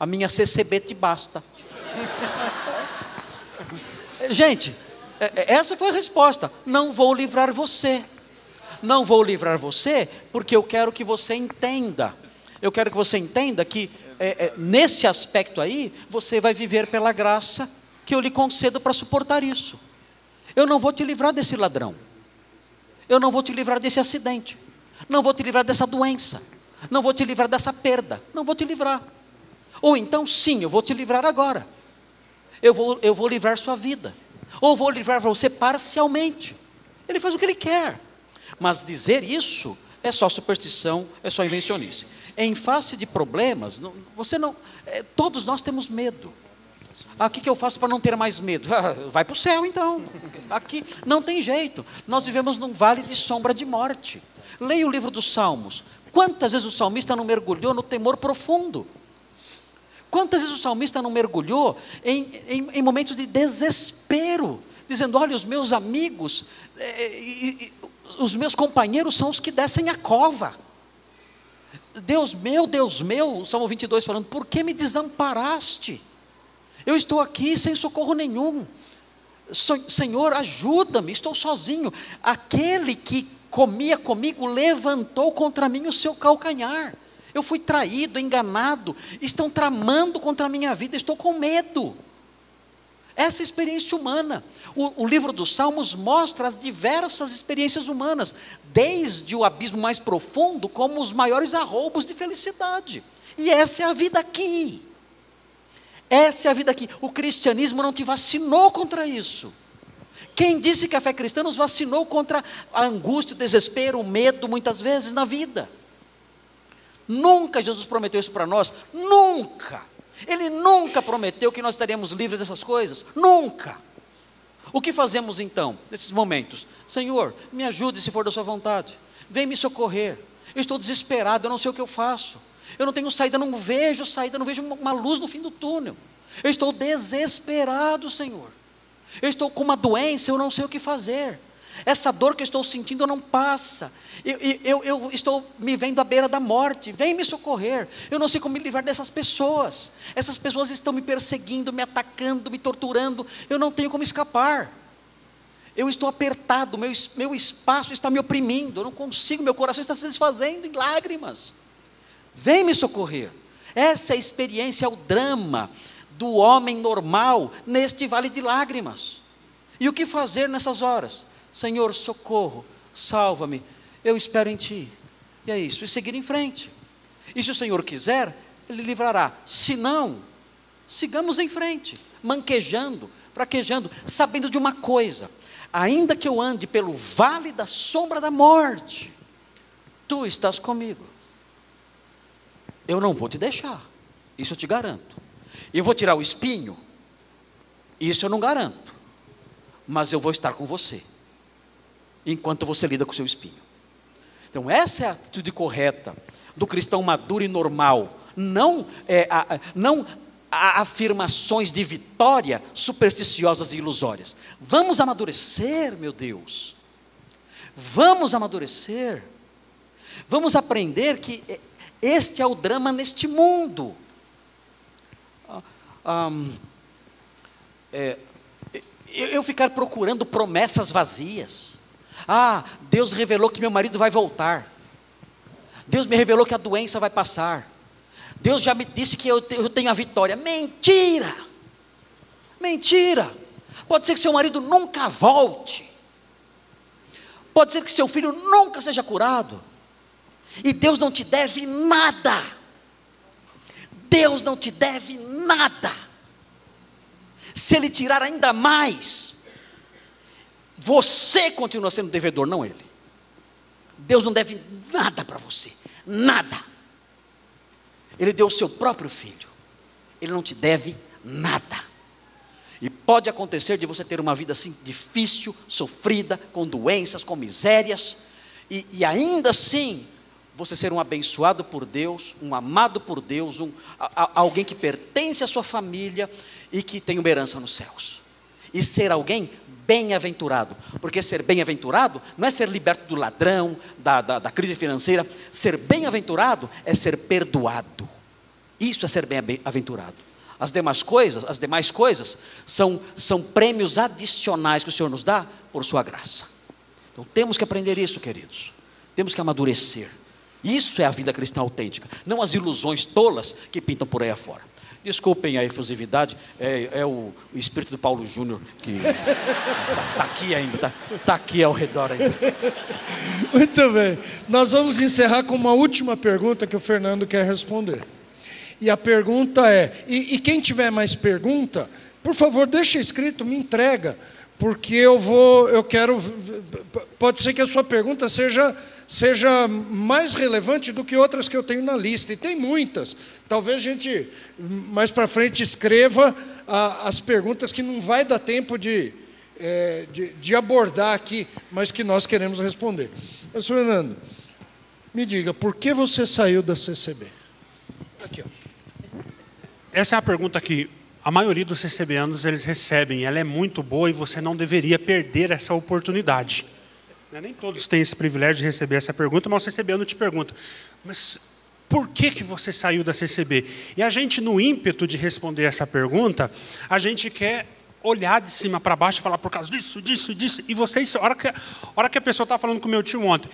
a minha C C B te basta. Gente, essa foi a resposta: não vou livrar você. Não vou livrar você, porque eu quero que você entenda. Eu quero que você entenda que, é, é, nesse aspecto aí, você vai viver pela graça que eu lhe concedo para suportar isso. Eu não vou te livrar desse ladrão. Eu não vou te livrar desse acidente. Não vou te livrar dessa doença. Não vou te livrar dessa perda. Não vou te livrar. Ou então, sim, eu vou te livrar agora. Eu vou, eu vou livrar sua vida. Ou vou livrar você parcialmente. Ele faz o que ele quer. Mas dizer isso é só superstição, é só invencionice. Em face de problemas, não, você não, é, todos nós temos medo. Ah, o que, que eu faço para não ter mais medo? Vai para o céu então. Aqui não tem jeito. Nós vivemos num vale de sombra de morte. Leia o livro dos Salmos. Quantas vezes o salmista não mergulhou no temor profundo? Quantas vezes o salmista não mergulhou em, em, em momentos de desespero? Dizendo: olha, os meus amigos... É, e, e, os meus companheiros são os que descem a cova. Deus meu, Deus meu, o Salmo vinte e dois falando: por que me desamparaste? Eu estou aqui sem socorro nenhum. Senhor, ajuda-me, estou sozinho. Aquele que comia comigo levantou contra mim o seu calcanhar. Eu fui traído, enganado, estão tramando contra a minha vida, estou com medo. Essa experiência humana, o, o livro dos Salmos mostra as diversas experiências humanas, desde o abismo mais profundo, como os maiores arroubos de felicidade. E essa é a vida aqui, essa é a vida aqui. O cristianismo não te vacinou contra isso. Quem disse que a fé cristã nos vacinou contra a angústia, o desespero, o medo, muitas vezes na vida? Nunca Jesus prometeu isso para nós, nunca. Ele nunca prometeu que nós estaríamos livres dessas coisas, nunca. O que fazemos então, nesses momentos? Senhor, me ajude se for da sua vontade, vem me socorrer, eu estou desesperado, eu não sei o que eu faço, eu não tenho saída, não vejo saída, não vejo uma luz no fim do túnel, eu estou desesperado, Senhor, eu estou com uma doença, eu não sei o que fazer, essa dor que eu estou sentindo não passa, eu, eu, eu estou me vendo à beira da morte, vem me socorrer, eu não sei como me livrar dessas pessoas, essas pessoas estão me perseguindo, me atacando, me torturando, eu não tenho como escapar, eu estou apertado, meu, meu espaço está me oprimindo, eu não consigo, meu coração está se desfazendo em lágrimas, vem me socorrer. Essa é a experiência, é o drama do homem normal neste vale de lágrimas. E o que fazer nessas horas? Senhor, socorro, salva-me, eu espero em Ti. E é isso, e seguir em frente. E se o Senhor quiser, Ele livrará. Se não, sigamos em frente, manquejando, fraquejando, sabendo de uma coisa: ainda que eu ande pelo vale da sombra da morte, Tu estás comigo. Eu não vou te deixar, isso eu te garanto. Eu vou tirar o espinho, isso eu não garanto, mas eu vou estar com você enquanto você lida com o seu espinho. Então essa é a atitude correta do cristão maduro e normal, não, é, a, não a afirmações de vitória supersticiosas e ilusórias. Vamos amadurecer, meu Deus, vamos amadurecer, vamos aprender que este é o drama neste mundo, um, é, eu ficar procurando promessas vazias. Ah, Deus revelou que meu marido vai voltar. Deus me revelou que a doença vai passar. Deus já me disse que eu tenho a vitória. Mentira! Mentira! Pode ser que seu marido nunca volte. Pode ser que seu filho nunca seja curado. E Deus não te deve nada. Deus não te deve nada. Se Ele tirar ainda mais, você continua sendo devedor, não Ele. Deus não deve nada para você, nada. Ele deu o seu próprio filho, Ele não te deve nada. E pode acontecer de você ter uma vida assim difícil, sofrida, com doenças, com misérias, e, e ainda assim, você ser um abençoado por Deus, um amado por Deus, um, a, a, alguém que pertence à sua família, e que tem uma herança nos céus, e ser alguém bem-aventurado, porque ser bem-aventurado não é ser liberto do ladrão, da, da, da crise financeira. Ser bem-aventurado é ser perdoado. Isso é ser bem-aventurado. As demais coisas, as demais coisas são, são prêmios adicionais que o Senhor nos dá por sua graça. Então temos que aprender isso, queridos. Temos que amadurecer. Isso é a vida cristã autêntica, não as ilusões tolas que pintam por aí afora. Desculpem a efusividade, é, é o, o espírito do Paulo Júnior que está tá aqui ainda, está tá aqui ao redor ainda. Muito bem, nós vamos encerrar com uma última pergunta que o Fernando quer responder. E a pergunta é, e, e quem tiver mais pergunta, por favor, deixa escrito, me entrega, porque eu vou, eu quero, pode ser que a sua pergunta seja... seja mais relevante do que outras que eu tenho na lista, e tem muitas. Talvez a gente mais para frente escreva a, as perguntas que não vai dar tempo de, é, de, de abordar aqui, mas que nós queremos responder. Mas, Fernando, me diga, por que você saiu da C C B? Aqui, ó. Essa é a pergunta que a maioria dos CCBanos eles recebem, ela é muito boa e você não deveria perder essa oportunidade. Nem todos têm esse privilégio de receber essa pergunta, mas o CCBano te pergunta, mas por que, que você saiu da C C B? E a gente, no ímpeto de responder essa pergunta, a gente quer olhar de cima para baixo e falar por causa disso, disso, disso. E vocês, a hora que a, hora que a pessoa estava falando com o meu tio ontem,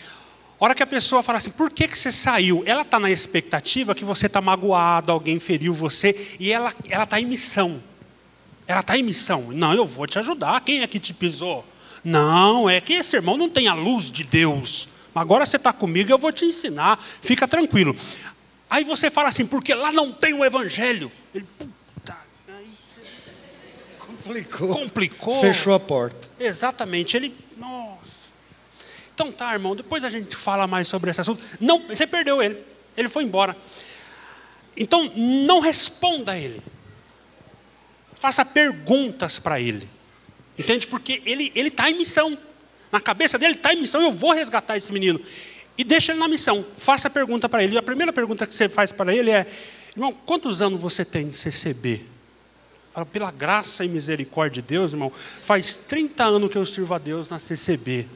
a hora que a pessoa fala assim, por que, que você saiu? Ela está na expectativa que você está magoado, alguém feriu você, e ela está em missão. Ela está em missão. Não, eu vou te ajudar. Quem é que te pisou? Não, é que esse irmão não tem a luz de Deus. Agora você está comigo, eu vou te ensinar. Fica tranquilo. Aí você fala assim, porque lá não tem o evangelho. Ele, puta, aí... Complicou. Complicou. Fechou a porta. Exatamente. Ele, nossa. Então tá, irmão, depois a gente fala mais sobre esse assunto. Não, você perdeu ele. Ele foi embora. Então, não responda a ele. Faça perguntas para ele. Entende? Porque ele está em missão. Na cabeça dele está em missão, eu vou resgatar esse menino. E deixa ele na missão. Faça a pergunta para ele. E a primeira pergunta que você faz para ele é, irmão, quantos anos você tem de C C B? Fala, pela graça e misericórdia de Deus, irmão, faz trinta anos que eu sirvo a Deus na C C B.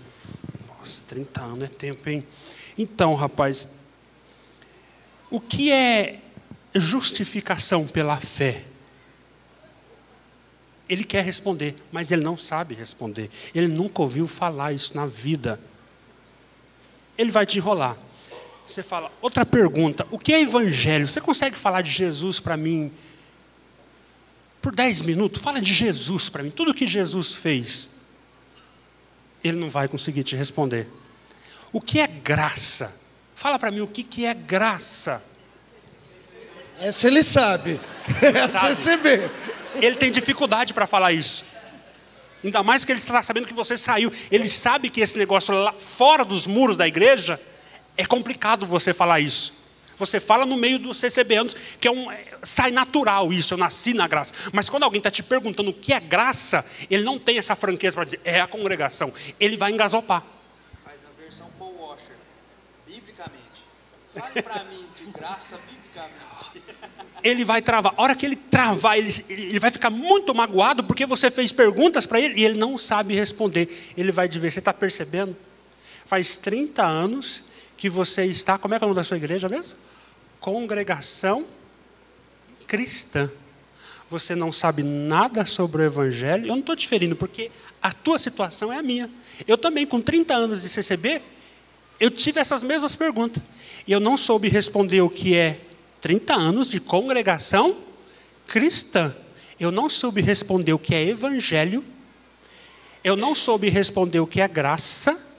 Nossa, trinta anos é tempo, hein? Então, rapaz, o que é justificação pela fé? Ele quer responder, mas ele não sabe responder. Ele nunca ouviu falar isso na vida. Ele vai te enrolar. Você fala, outra pergunta, o que é evangelho? Você consegue falar de Jesus para mim por dez minutos? Fala de Jesus para mim, tudo o que Jesus fez. Ele não vai conseguir te responder. O que é graça? Fala para mim o que, que é graça. Essa ele sabe. Essa ele sabe. Ele tem dificuldade para falar isso. Ainda mais que ele está sabendo que você saiu. Ele sabe que esse negócio lá fora dos muros da igreja, é complicado você falar isso. Você fala no meio dos CCBanos, que é um, sai natural isso, eu nasci na graça. Mas quando alguém está te perguntando o que é graça, ele não tem essa franqueza para dizer, é a congregação. Ele vai engasopar. Faz na versão Paul Washer, biblicamente. Fale para mim de graça biblicamente. Ele vai travar. A hora que ele travar, ele, ele vai ficar muito magoado, porque você fez perguntas para ele e ele não sabe responder. Ele vai dizer, você está percebendo? Faz trinta anos que você está, como é que é o nome da sua igreja mesmo? Congregação Cristã você não sabe nada sobre o Evangelho. Eu não estou diferindo, porque a tua situação é a minha. Eu também, com trinta anos de C C B, eu tive essas mesmas perguntas. E eu não soube responder o que é trinta anos de congregação cristã. Eu não soube responder o que é evangelho. Eu não soube responder o que é graça.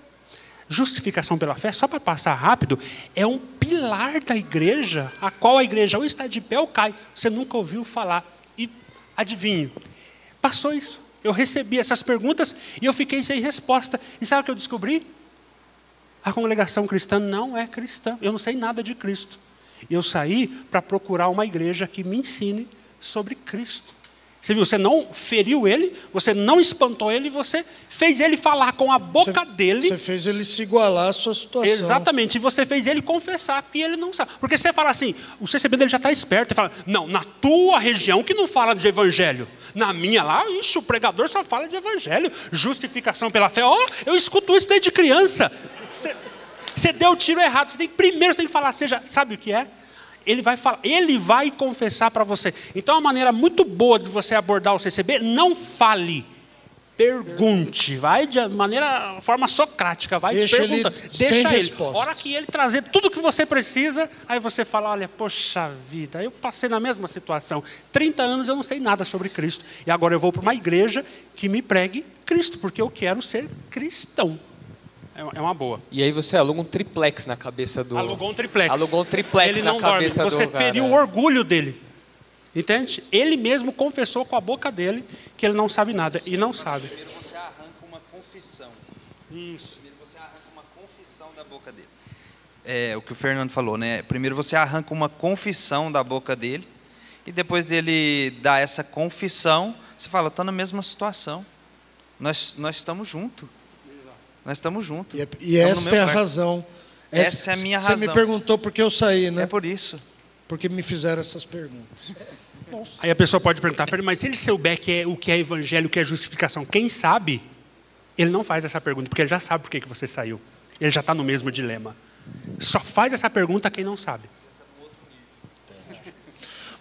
Justificação pela fé, só para passar rápido, é um pilar da igreja, a qual a igreja ou está de pé ou cai. Você nunca ouviu falar. E adivinho, passou isso. Eu recebi essas perguntas e eu fiquei sem resposta. E sabe o que eu descobri? A congregação cristã não é cristã. Eu não sei nada de Cristo. Eu saí para procurar uma igreja que me ensine sobre Cristo. Você viu, você não feriu ele, você não espantou ele, você fez ele falar com a boca você, dele. Você fez ele se igualar à sua situação. Exatamente, e você fez ele confessar que ele não sabe. Porque você fala assim, o C C B dele já está esperto, ele fala, não, na tua região que não fala de evangelho. Na minha lá, ixi, o pregador só fala de evangelho. Justificação pela fé, ó, oh, eu escuto isso desde criança. Você, você deu o tiro errado, você tem, primeiro você tem que falar, seja, sabe o que é? Ele vai falar, ele vai confessar para você. Então, uma maneira muito boa de você abordar o C C B, não fale, pergunte. Vai de maneira, forma socrática, vai deixa pergunta. Ele deixa ele. Resposta. Hora que ele trazer tudo que você precisa, aí você fala, olha, poxa vida, eu passei na mesma situação. trinta anos eu não sei nada sobre Cristo. E agora eu vou para uma igreja que me pregue Cristo, porque eu quero ser cristão. É uma boa. E aí você aluga um triplex na cabeça do... Alugou um triplex. Alugou um triplex ele na não cabeça dorme. Você do... Você feriu cara. O orgulho dele. Entende? Ele mesmo confessou com a boca dele que ele não sabe nada. Isso. E não sabe. Primeiro você arranca uma confissão. Isso. Primeiro você arranca uma confissão da boca dele. É o que o Fernando falou, né? Primeiro você arranca uma confissão da boca dele. E depois dele dar essa confissão, você fala, estou na mesma situação. Nós, nós estamos juntos. Nós estamos juntos. E, e estamos essa é a razão. Essa, essa é a minha razão. Você me perguntou por que eu saí, né? É por isso. Porque me fizeram essas perguntas. Nossa. Aí a pessoa pode perguntar, mas se ele souber que é, o que é evangelho, o que é justificação, quem sabe, ele não faz essa pergunta, porque ele já sabe por que você saiu. Ele já está no mesmo dilema. Só faz essa pergunta quem não sabe.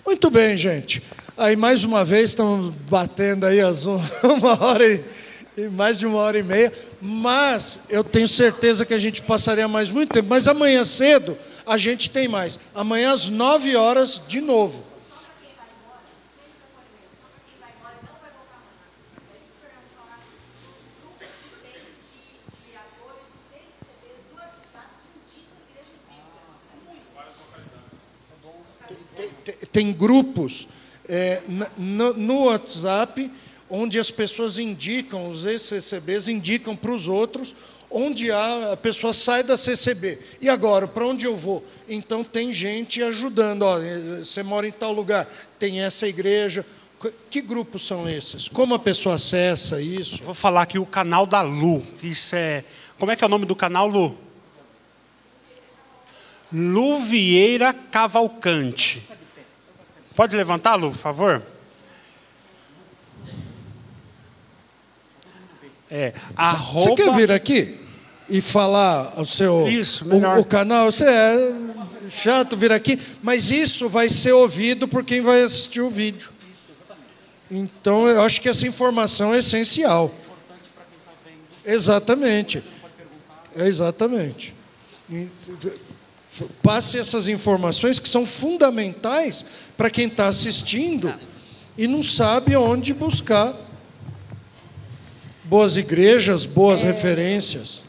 Muito bem, gente. Aí, mais uma vez, estamos batendo aí as uma hora e... E mais de uma hora e meia, mas eu tenho certeza que a gente passaria mais muito tempo, mas amanhã cedo a gente tem mais. Amanhã às nove horas de novo. Tem, tem, tem grupos é, no, no WhatsApp... onde as pessoas indicam, os ex-C C Bs indicam para os outros, onde a pessoa sai da C C B. E agora, para onde eu vou? Então, tem gente ajudando. Ó, você mora em tal lugar, tem essa igreja. Que grupos são esses? Como a pessoa acessa isso? Vou falar aqui o canal da Lu. Isso é... Como é que é o nome do canal, Lu? Lu Vieira Cavalcante. Pode levantar, Lu, por favor? É, arroba... Você quer vir aqui e falar o seu isso, o, o canal? Você é chato vir aqui, mas isso vai ser ouvido por quem vai assistir o vídeo. Isso, exatamente. Então, eu acho que essa informação é essencial. É importante para quem está vendo. Exatamente. É, exatamente. Passe essas informações que são fundamentais para quem está assistindo e não sabe onde buscar. Boas igrejas, boas é... referências.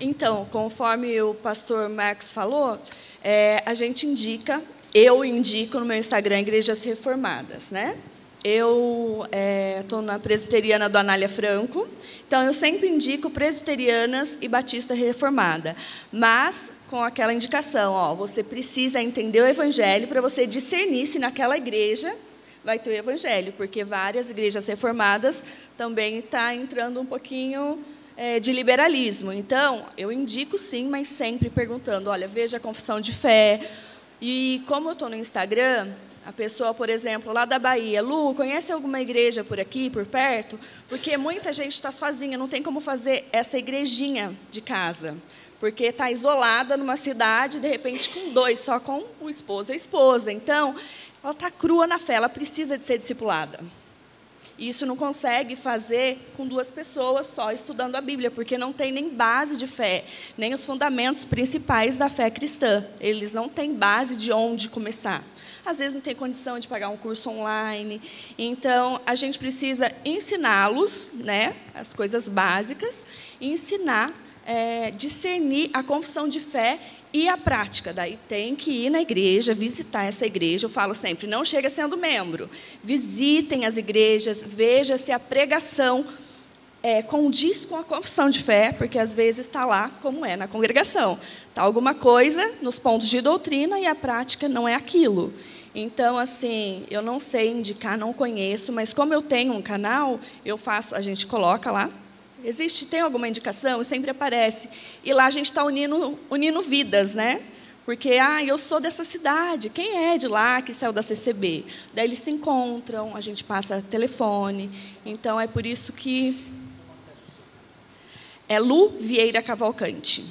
Então, conforme o pastor Marcos falou, é, a gente indica, eu indico no meu Instagram igrejas reformadas, né? Eu estou é, na presbiteriana do Anália Franco, então eu sempre indico presbiterianas e batista reformada, mas com aquela indicação, ó, você precisa entender o evangelho para você discernir se naquela igreja vai ter o evangelho, porque várias igrejas reformadas também está entrando um pouquinho é, de liberalismo. Então, eu indico sim, mas sempre perguntando, olha, veja a confissão de fé. E como eu estou no Instagram, a pessoa, por exemplo, lá da Bahia, Lu, conhece alguma igreja por aqui, por perto? Porque muita gente está sozinha, não tem como fazer essa igrejinha de casa, porque está isolada numa cidade, de repente, com dois, só com o esposo e a esposa. Então... Ela está crua na fé, ela precisa de ser discipulada. E isso não consegue fazer com duas pessoas só estudando a Bíblia, porque não tem nem base de fé, nem os fundamentos principais da fé cristã. Eles não têm base de onde começar. Às vezes não tem condição de pagar um curso online. Então, a gente precisa ensiná-los, né, as coisas básicas, e ensinar, é, discernir a confissão de fé e a prática. Daí tem que ir na igreja, visitar essa igreja. Eu falo sempre, não chega sendo membro. Visitem as igrejas, veja se a pregação é, condiz com a confissão de fé, porque às vezes está lá como é na congregação. Está alguma coisa nos pontos de doutrina e a prática não é aquilo. Então, assim, eu não sei indicar, não conheço, mas como eu tenho um canal, eu faço, a gente coloca lá, existe, tem alguma indicação? Sempre aparece. E lá a gente está unindo, unindo vidas, né? Porque, ah, eu sou dessa cidade, quem é de lá que saiu da C C B? Daí eles se encontram, a gente passa telefone. Então, é por isso que... É Lu Vieira Cavalcante,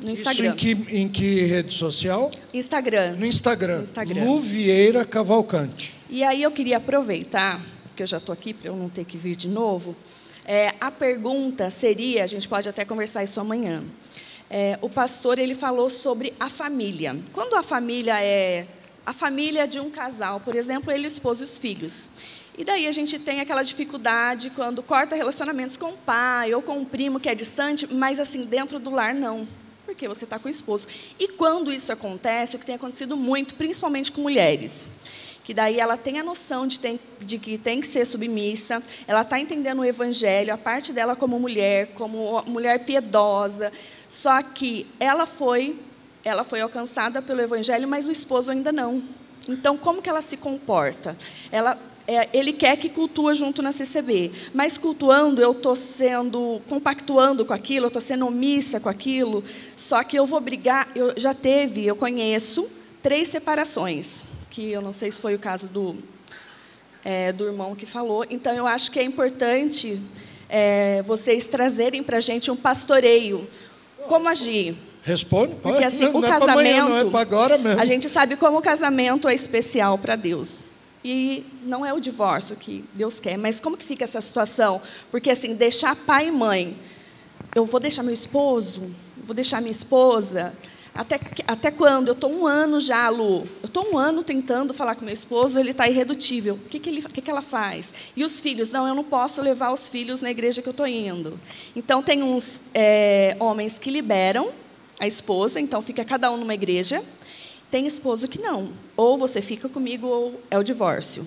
no Instagram. Isso em que, em que rede social? Instagram. No Instagram. Instagram. Lu Vieira Cavalcante. E aí eu queria aproveitar, porque eu já estou aqui, para eu não ter que vir de novo... É, a pergunta seria, a gente pode até conversar isso amanhã, é, o pastor ele falou sobre a família. Quando a família é a família de um casal, por exemplo, ele expôs os filhos. E daí a gente tem aquela dificuldade quando corta relacionamentos com o pai ou com o primo que é distante, mas assim, dentro do lar não, porque você está com o esposo. E quando isso acontece, o que tem acontecido muito, principalmente com mulheres... que daí ela tem a noção de, tem, de que tem que ser submissa, ela está entendendo o evangelho, a parte dela como mulher, como mulher piedosa, só que ela foi, ela foi alcançada pelo evangelho, mas o esposo ainda não. Então, como que ela se comporta? Ela, é, ele quer que cultua junto na C C B, mas cultuando eu estou sendo, compactuando com aquilo, eu estou sendo omissa com aquilo, só que eu vou brigar, eu já teve, eu conheço, três separações, que eu não sei se foi o caso do, é, do irmão que falou. Então, eu acho que é importante é, vocês trazerem para a gente um pastoreio. Como agir? Responde, pode. Porque assim, não, o não casamento... É amanhã, não é para agora mesmo. A gente sabe como o casamento é especial para Deus. E não é o divórcio que Deus quer, mas como que fica essa situação? Porque, assim, deixar pai e mãe... Eu vou deixar meu esposo? Eu vou deixar minha esposa... Até, até quando? Eu estou um ano já, Lu. Eu estou um ano tentando falar com meu esposo, ele está irredutível. O que, que, ele, que, que ela faz? E os filhos? Não, eu não posso levar os filhos na igreja que eu estou indo. Então, tem uns é, homens que liberam a esposa, então fica cada um numa igreja. Tem esposo que não. Ou você fica comigo, ou é o divórcio.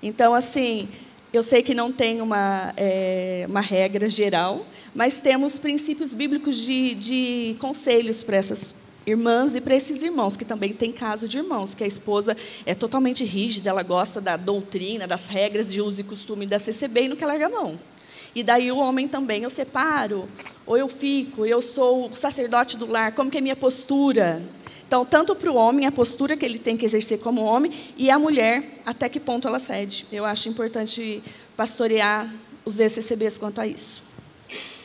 Então, assim... Eu sei que não tem uma, é, uma regra geral, mas temos princípios bíblicos de, de conselhos para essas irmãs e para esses irmãos, que também tem caso de irmãos, que a esposa é totalmente rígida, ela gosta da doutrina, das regras de uso e costume da C C B e não quer largar a mão. E daí o homem também, eu separo, ou eu fico, eu sou o sacerdote do lar, como que é a minha postura? Então, tanto para o homem, a postura que ele tem que exercer como homem, e a mulher, até que ponto ela cede. Eu acho importante pastorear os C C Bs quanto a isso.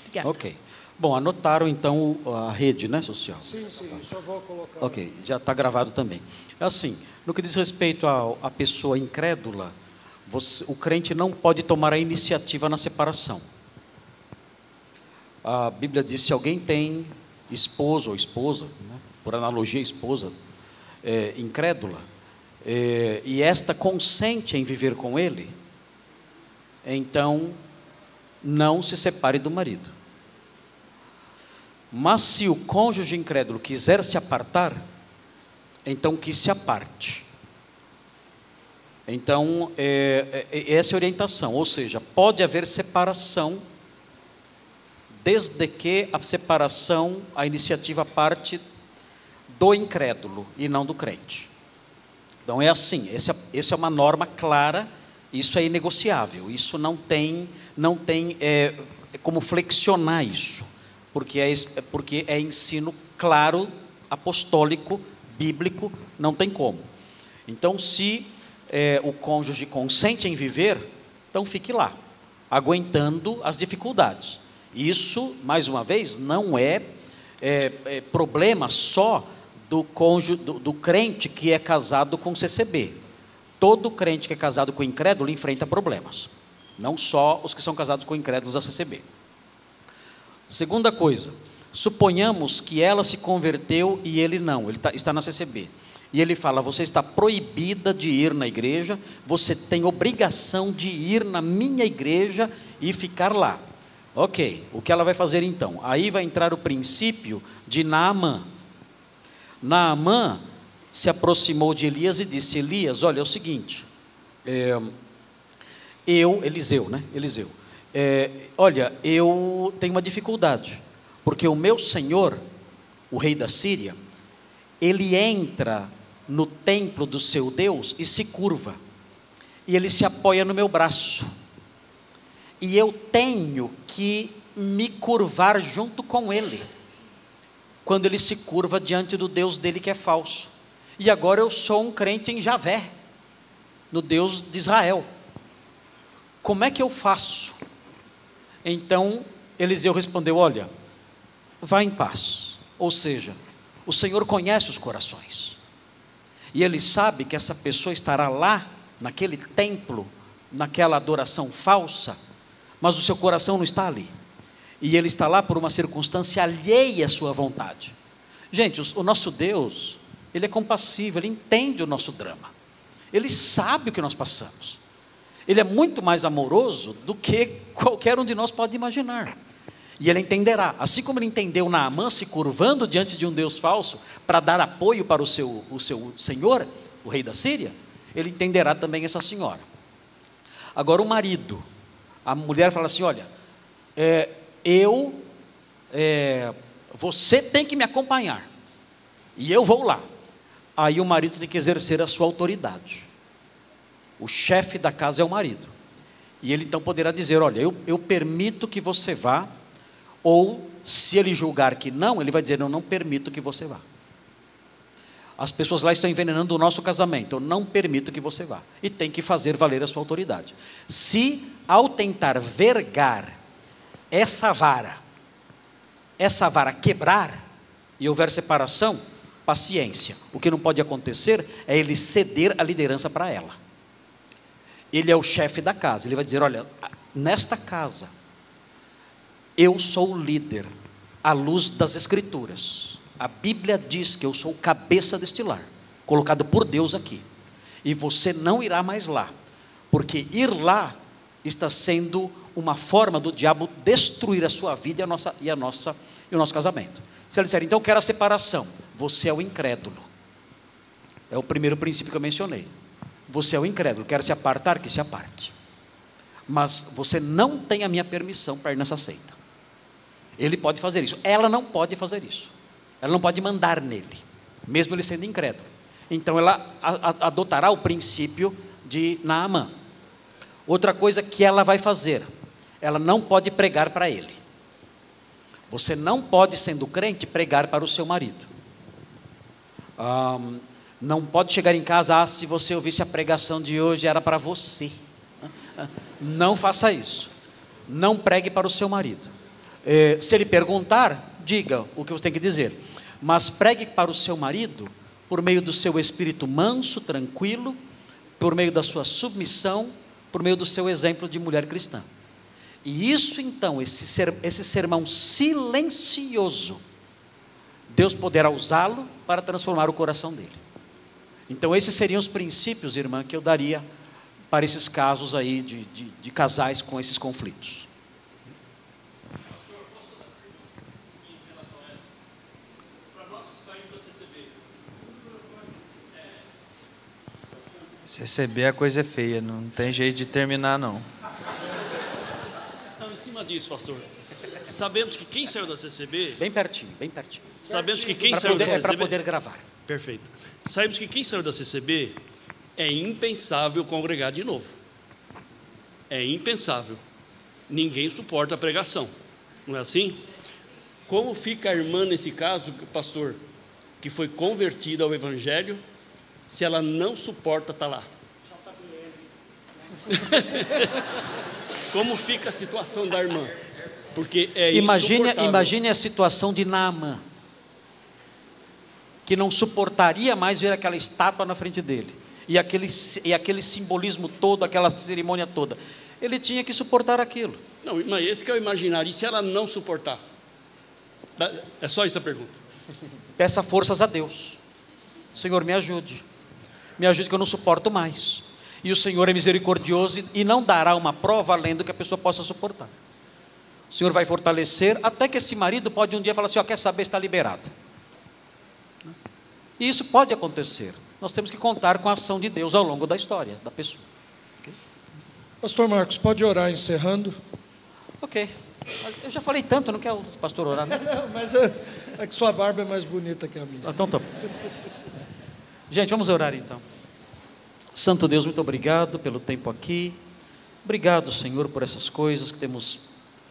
Obrigada. Ok. Bom, anotaram, então, a rede, né, social? Sim, sim, eu só vou colocar... Ok, já está gravado também. Assim, no que diz respeito à pessoa incrédula, você, o crente não pode tomar a iniciativa na separação. A Bíblia diz, se alguém tem esposo ou esposa... por analogia, esposa, é, incrédula, é, e esta consente em viver com ele, então não se separe do marido. Mas se o cônjuge incrédulo quiser se apartar, então que se aparte. Então, é, é, essa é a orientação, ou seja, pode haver separação, desde que a separação, a iniciativa parte do incrédulo e não do crente. Então é assim, essa, essa é uma norma clara, isso é inegociável, isso não tem, não tem é, como flexionar isso, porque é, porque é ensino claro, apostólico, bíblico, não tem como. Então se é, o cônjuge consente em viver, então fique lá, aguentando as dificuldades. Isso, mais uma vez, não é, é, é problema só... Do, cônjuge, do, do crente que é casado com C C B. Todo crente que é casado com incrédulo enfrenta problemas. Não só os que são casados com incrédulos da C C B. Segunda coisa, suponhamos que ela se converteu e ele não, ele tá, está na C C B. E ele fala, você está proibida de ir na igreja, você tem obrigação de ir na minha igreja e ficar lá. Ok, o que ela vai fazer então? Aí vai entrar o princípio de Naaman. Naaman se aproximou de Elias e disse, Elias, olha, é o seguinte, é, eu, Eliseu, né, Eliseu, é, olha, eu tenho uma dificuldade, porque o meu senhor, o rei da Síria, ele entra no templo do seu Deus e se curva, e ele se apoia no meu braço, e eu tenho que me curvar junto com ele, quando ele se curva diante do Deus dele que é falso, e agora eu sou um crente em Javé, no Deus de Israel, como é que eu faço? Então Eliseu respondeu, olha, vá em paz, ou seja, o Senhor conhece os corações, e Ele sabe que essa pessoa estará lá, naquele templo, naquela adoração falsa, mas o seu coração não está ali, e ele está lá por uma circunstância alheia à sua vontade. Gente, o nosso Deus, Ele é compassivo, Ele entende o nosso drama, Ele sabe o que nós passamos, Ele é muito mais amoroso do que qualquer um de nós pode imaginar. E ele entenderá, assim como ele entendeu Naaman se curvando diante de um Deus falso, para dar apoio para o seu, o seu senhor, o rei da Síria, ele entenderá também essa senhora. Agora o marido, a mulher fala assim, olha, é, eu, é, você tem que me acompanhar, e eu vou lá. Aí o marido tem que exercer a sua autoridade, o chefe da casa é o marido, e ele então poderá dizer, olha, eu, eu permito que você vá, ou se ele julgar que não, ele vai dizer, eu não permito que você vá, as pessoas lá estão envenenando o nosso casamento, eu não permito que você vá, e tem que fazer valer a sua autoridade. Se ao tentar vergar essa vara, essa vara quebrar, e houver separação, paciência, o que não pode acontecer é ele ceder a liderança para ela, ele é o chefe da casa, ele vai dizer, olha, nesta casa, eu sou o líder, à luz das escrituras, a Bíblia diz que eu sou o cabeça deste lar, colocado por Deus aqui, e você não irá mais lá, porque ir lá está sendo uma forma do diabo destruir a sua vida e, a nossa, e, a nossa, e o nosso casamento. Se ele disser, então eu quero a separação, você é o incrédulo, é o primeiro princípio que eu mencionei, você é o incrédulo, quer se apartar, que se aparte, mas você não tem a minha permissão para ir nessa seita. Ele pode fazer isso, ela não pode fazer isso, ela não pode mandar nele, mesmo ele sendo incrédulo. Então ela adotará o princípio de Naaman. Outra coisa que ela vai fazer, ela não pode pregar para ele, você não pode, sendo crente, pregar para o seu marido, hum, não pode chegar em casa, ah, se você ouvisse a pregação de hoje era para você, não faça isso, não pregue para o seu marido, é, se ele perguntar, diga o que você tem que dizer, mas pregue para o seu marido, por meio do seu espírito manso, tranquilo, por meio da sua submissão, por meio do seu exemplo de mulher cristã, e isso então, esse, ser, esse sermão silencioso, Deus poderá usá-lo para transformar o coração dele. Então esses seriam os princípios, irmã, que eu daria para esses casos aí de, de, de casais com esses conflitos. Pastor, posso fazer uma pergunta em relação a essa? Para nós que saímos da C C B, é... C C B a coisa é feia, não tem jeito de terminar não. Não, em cima disso, pastor, sabemos que quem saiu da C C B... Bem pertinho, bem pertinho. Sabemos que quem saiu da C C B... É para poder gravar. Perfeito. Sabemos que quem saiu da C C B... é impensável congregar de novo, é impensável, ninguém suporta a pregação, não é assim? Como fica a irmã nesse caso, pastor, que foi convertida ao evangelho, se ela não suporta estar lá? Como fica a situação da irmã? Porque é imagine, imagine a situação de Naaman, que não suportaria mais ver aquela estátua na frente dele, e aquele, e aquele simbolismo todo, aquela cerimônia toda. Ele tinha que suportar aquilo. Não, mas esse que é o imaginário. E se ela não suportar? É só isso a pergunta. Peça forças a Deus. Senhor, me ajude. Me ajude que eu não suporto mais. E o Senhor é misericordioso e não dará uma prova além do que a pessoa possa suportar. O Senhor vai fortalecer, até que esse marido pode um dia falar assim, ó, quer saber, está liberado. E isso pode acontecer. Nós temos que contar com a ação de Deus ao longo da história da pessoa. Okay? Pastor Marcos, pode orar encerrando? Ok. Eu já falei tanto, não quero o pastor orar. Não, não, mas é, é que sua barba é mais bonita que a minha. Então tá bom. Gente, vamos orar então. Santo Deus, muito obrigado pelo tempo aqui. Obrigado, Senhor, por essas coisas que temos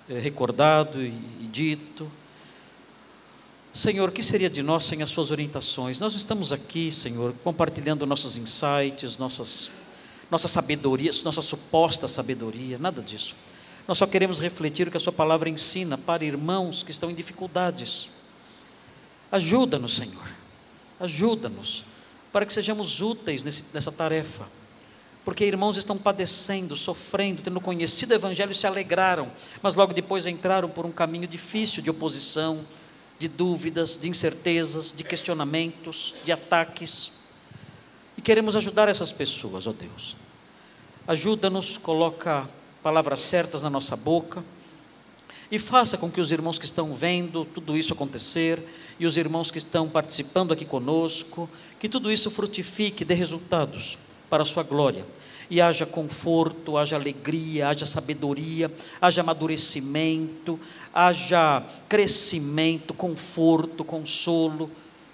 é, recordado e, e dito. Senhor, o que seria de nós sem as suas orientações? Nós estamos aqui, Senhor, compartilhando nossos insights, nossas, nossa sabedoria, nossa suposta sabedoria, nada disso. Nós só queremos refletir o que a sua palavra ensina para irmãos que estão em dificuldades. Ajuda-nos, Senhor, ajuda-nos, para que sejamos úteis nesse, nessa tarefa, porque irmãos estão padecendo, sofrendo, tendo conhecido o Evangelho, se alegraram, mas logo depois entraram por um caminho difícil de oposição, de dúvidas, de incertezas, de questionamentos, de ataques, e queremos ajudar essas pessoas, ó Deus. Ajuda-nos, coloca palavras certas na nossa boca, e faça com que os irmãos que estão vendo tudo isso acontecer, e os irmãos que estão participando aqui conosco, que tudo isso frutifique, dê resultados para a sua glória, e haja conforto, haja alegria, haja sabedoria, haja amadurecimento, haja crescimento, conforto, consolo,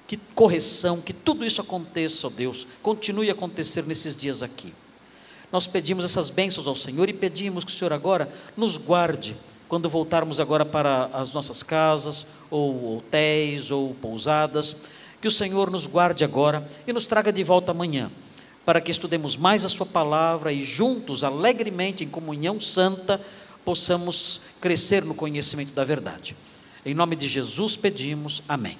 que correção, que tudo isso aconteça, ó Deus, continue a acontecer nesses dias aqui. Nós pedimos essas bênçãos ao Senhor e pedimos que o Senhor agora nos guarde, quando voltarmos agora para as nossas casas, ou hotéis, ou pousadas, que o Senhor nos guarde agora e nos traga de volta amanhã, para que estudemos mais a sua palavra e juntos, alegremente, em comunhão santa, possamos crescer no conhecimento da verdade. Em nome de Jesus pedimos, amém.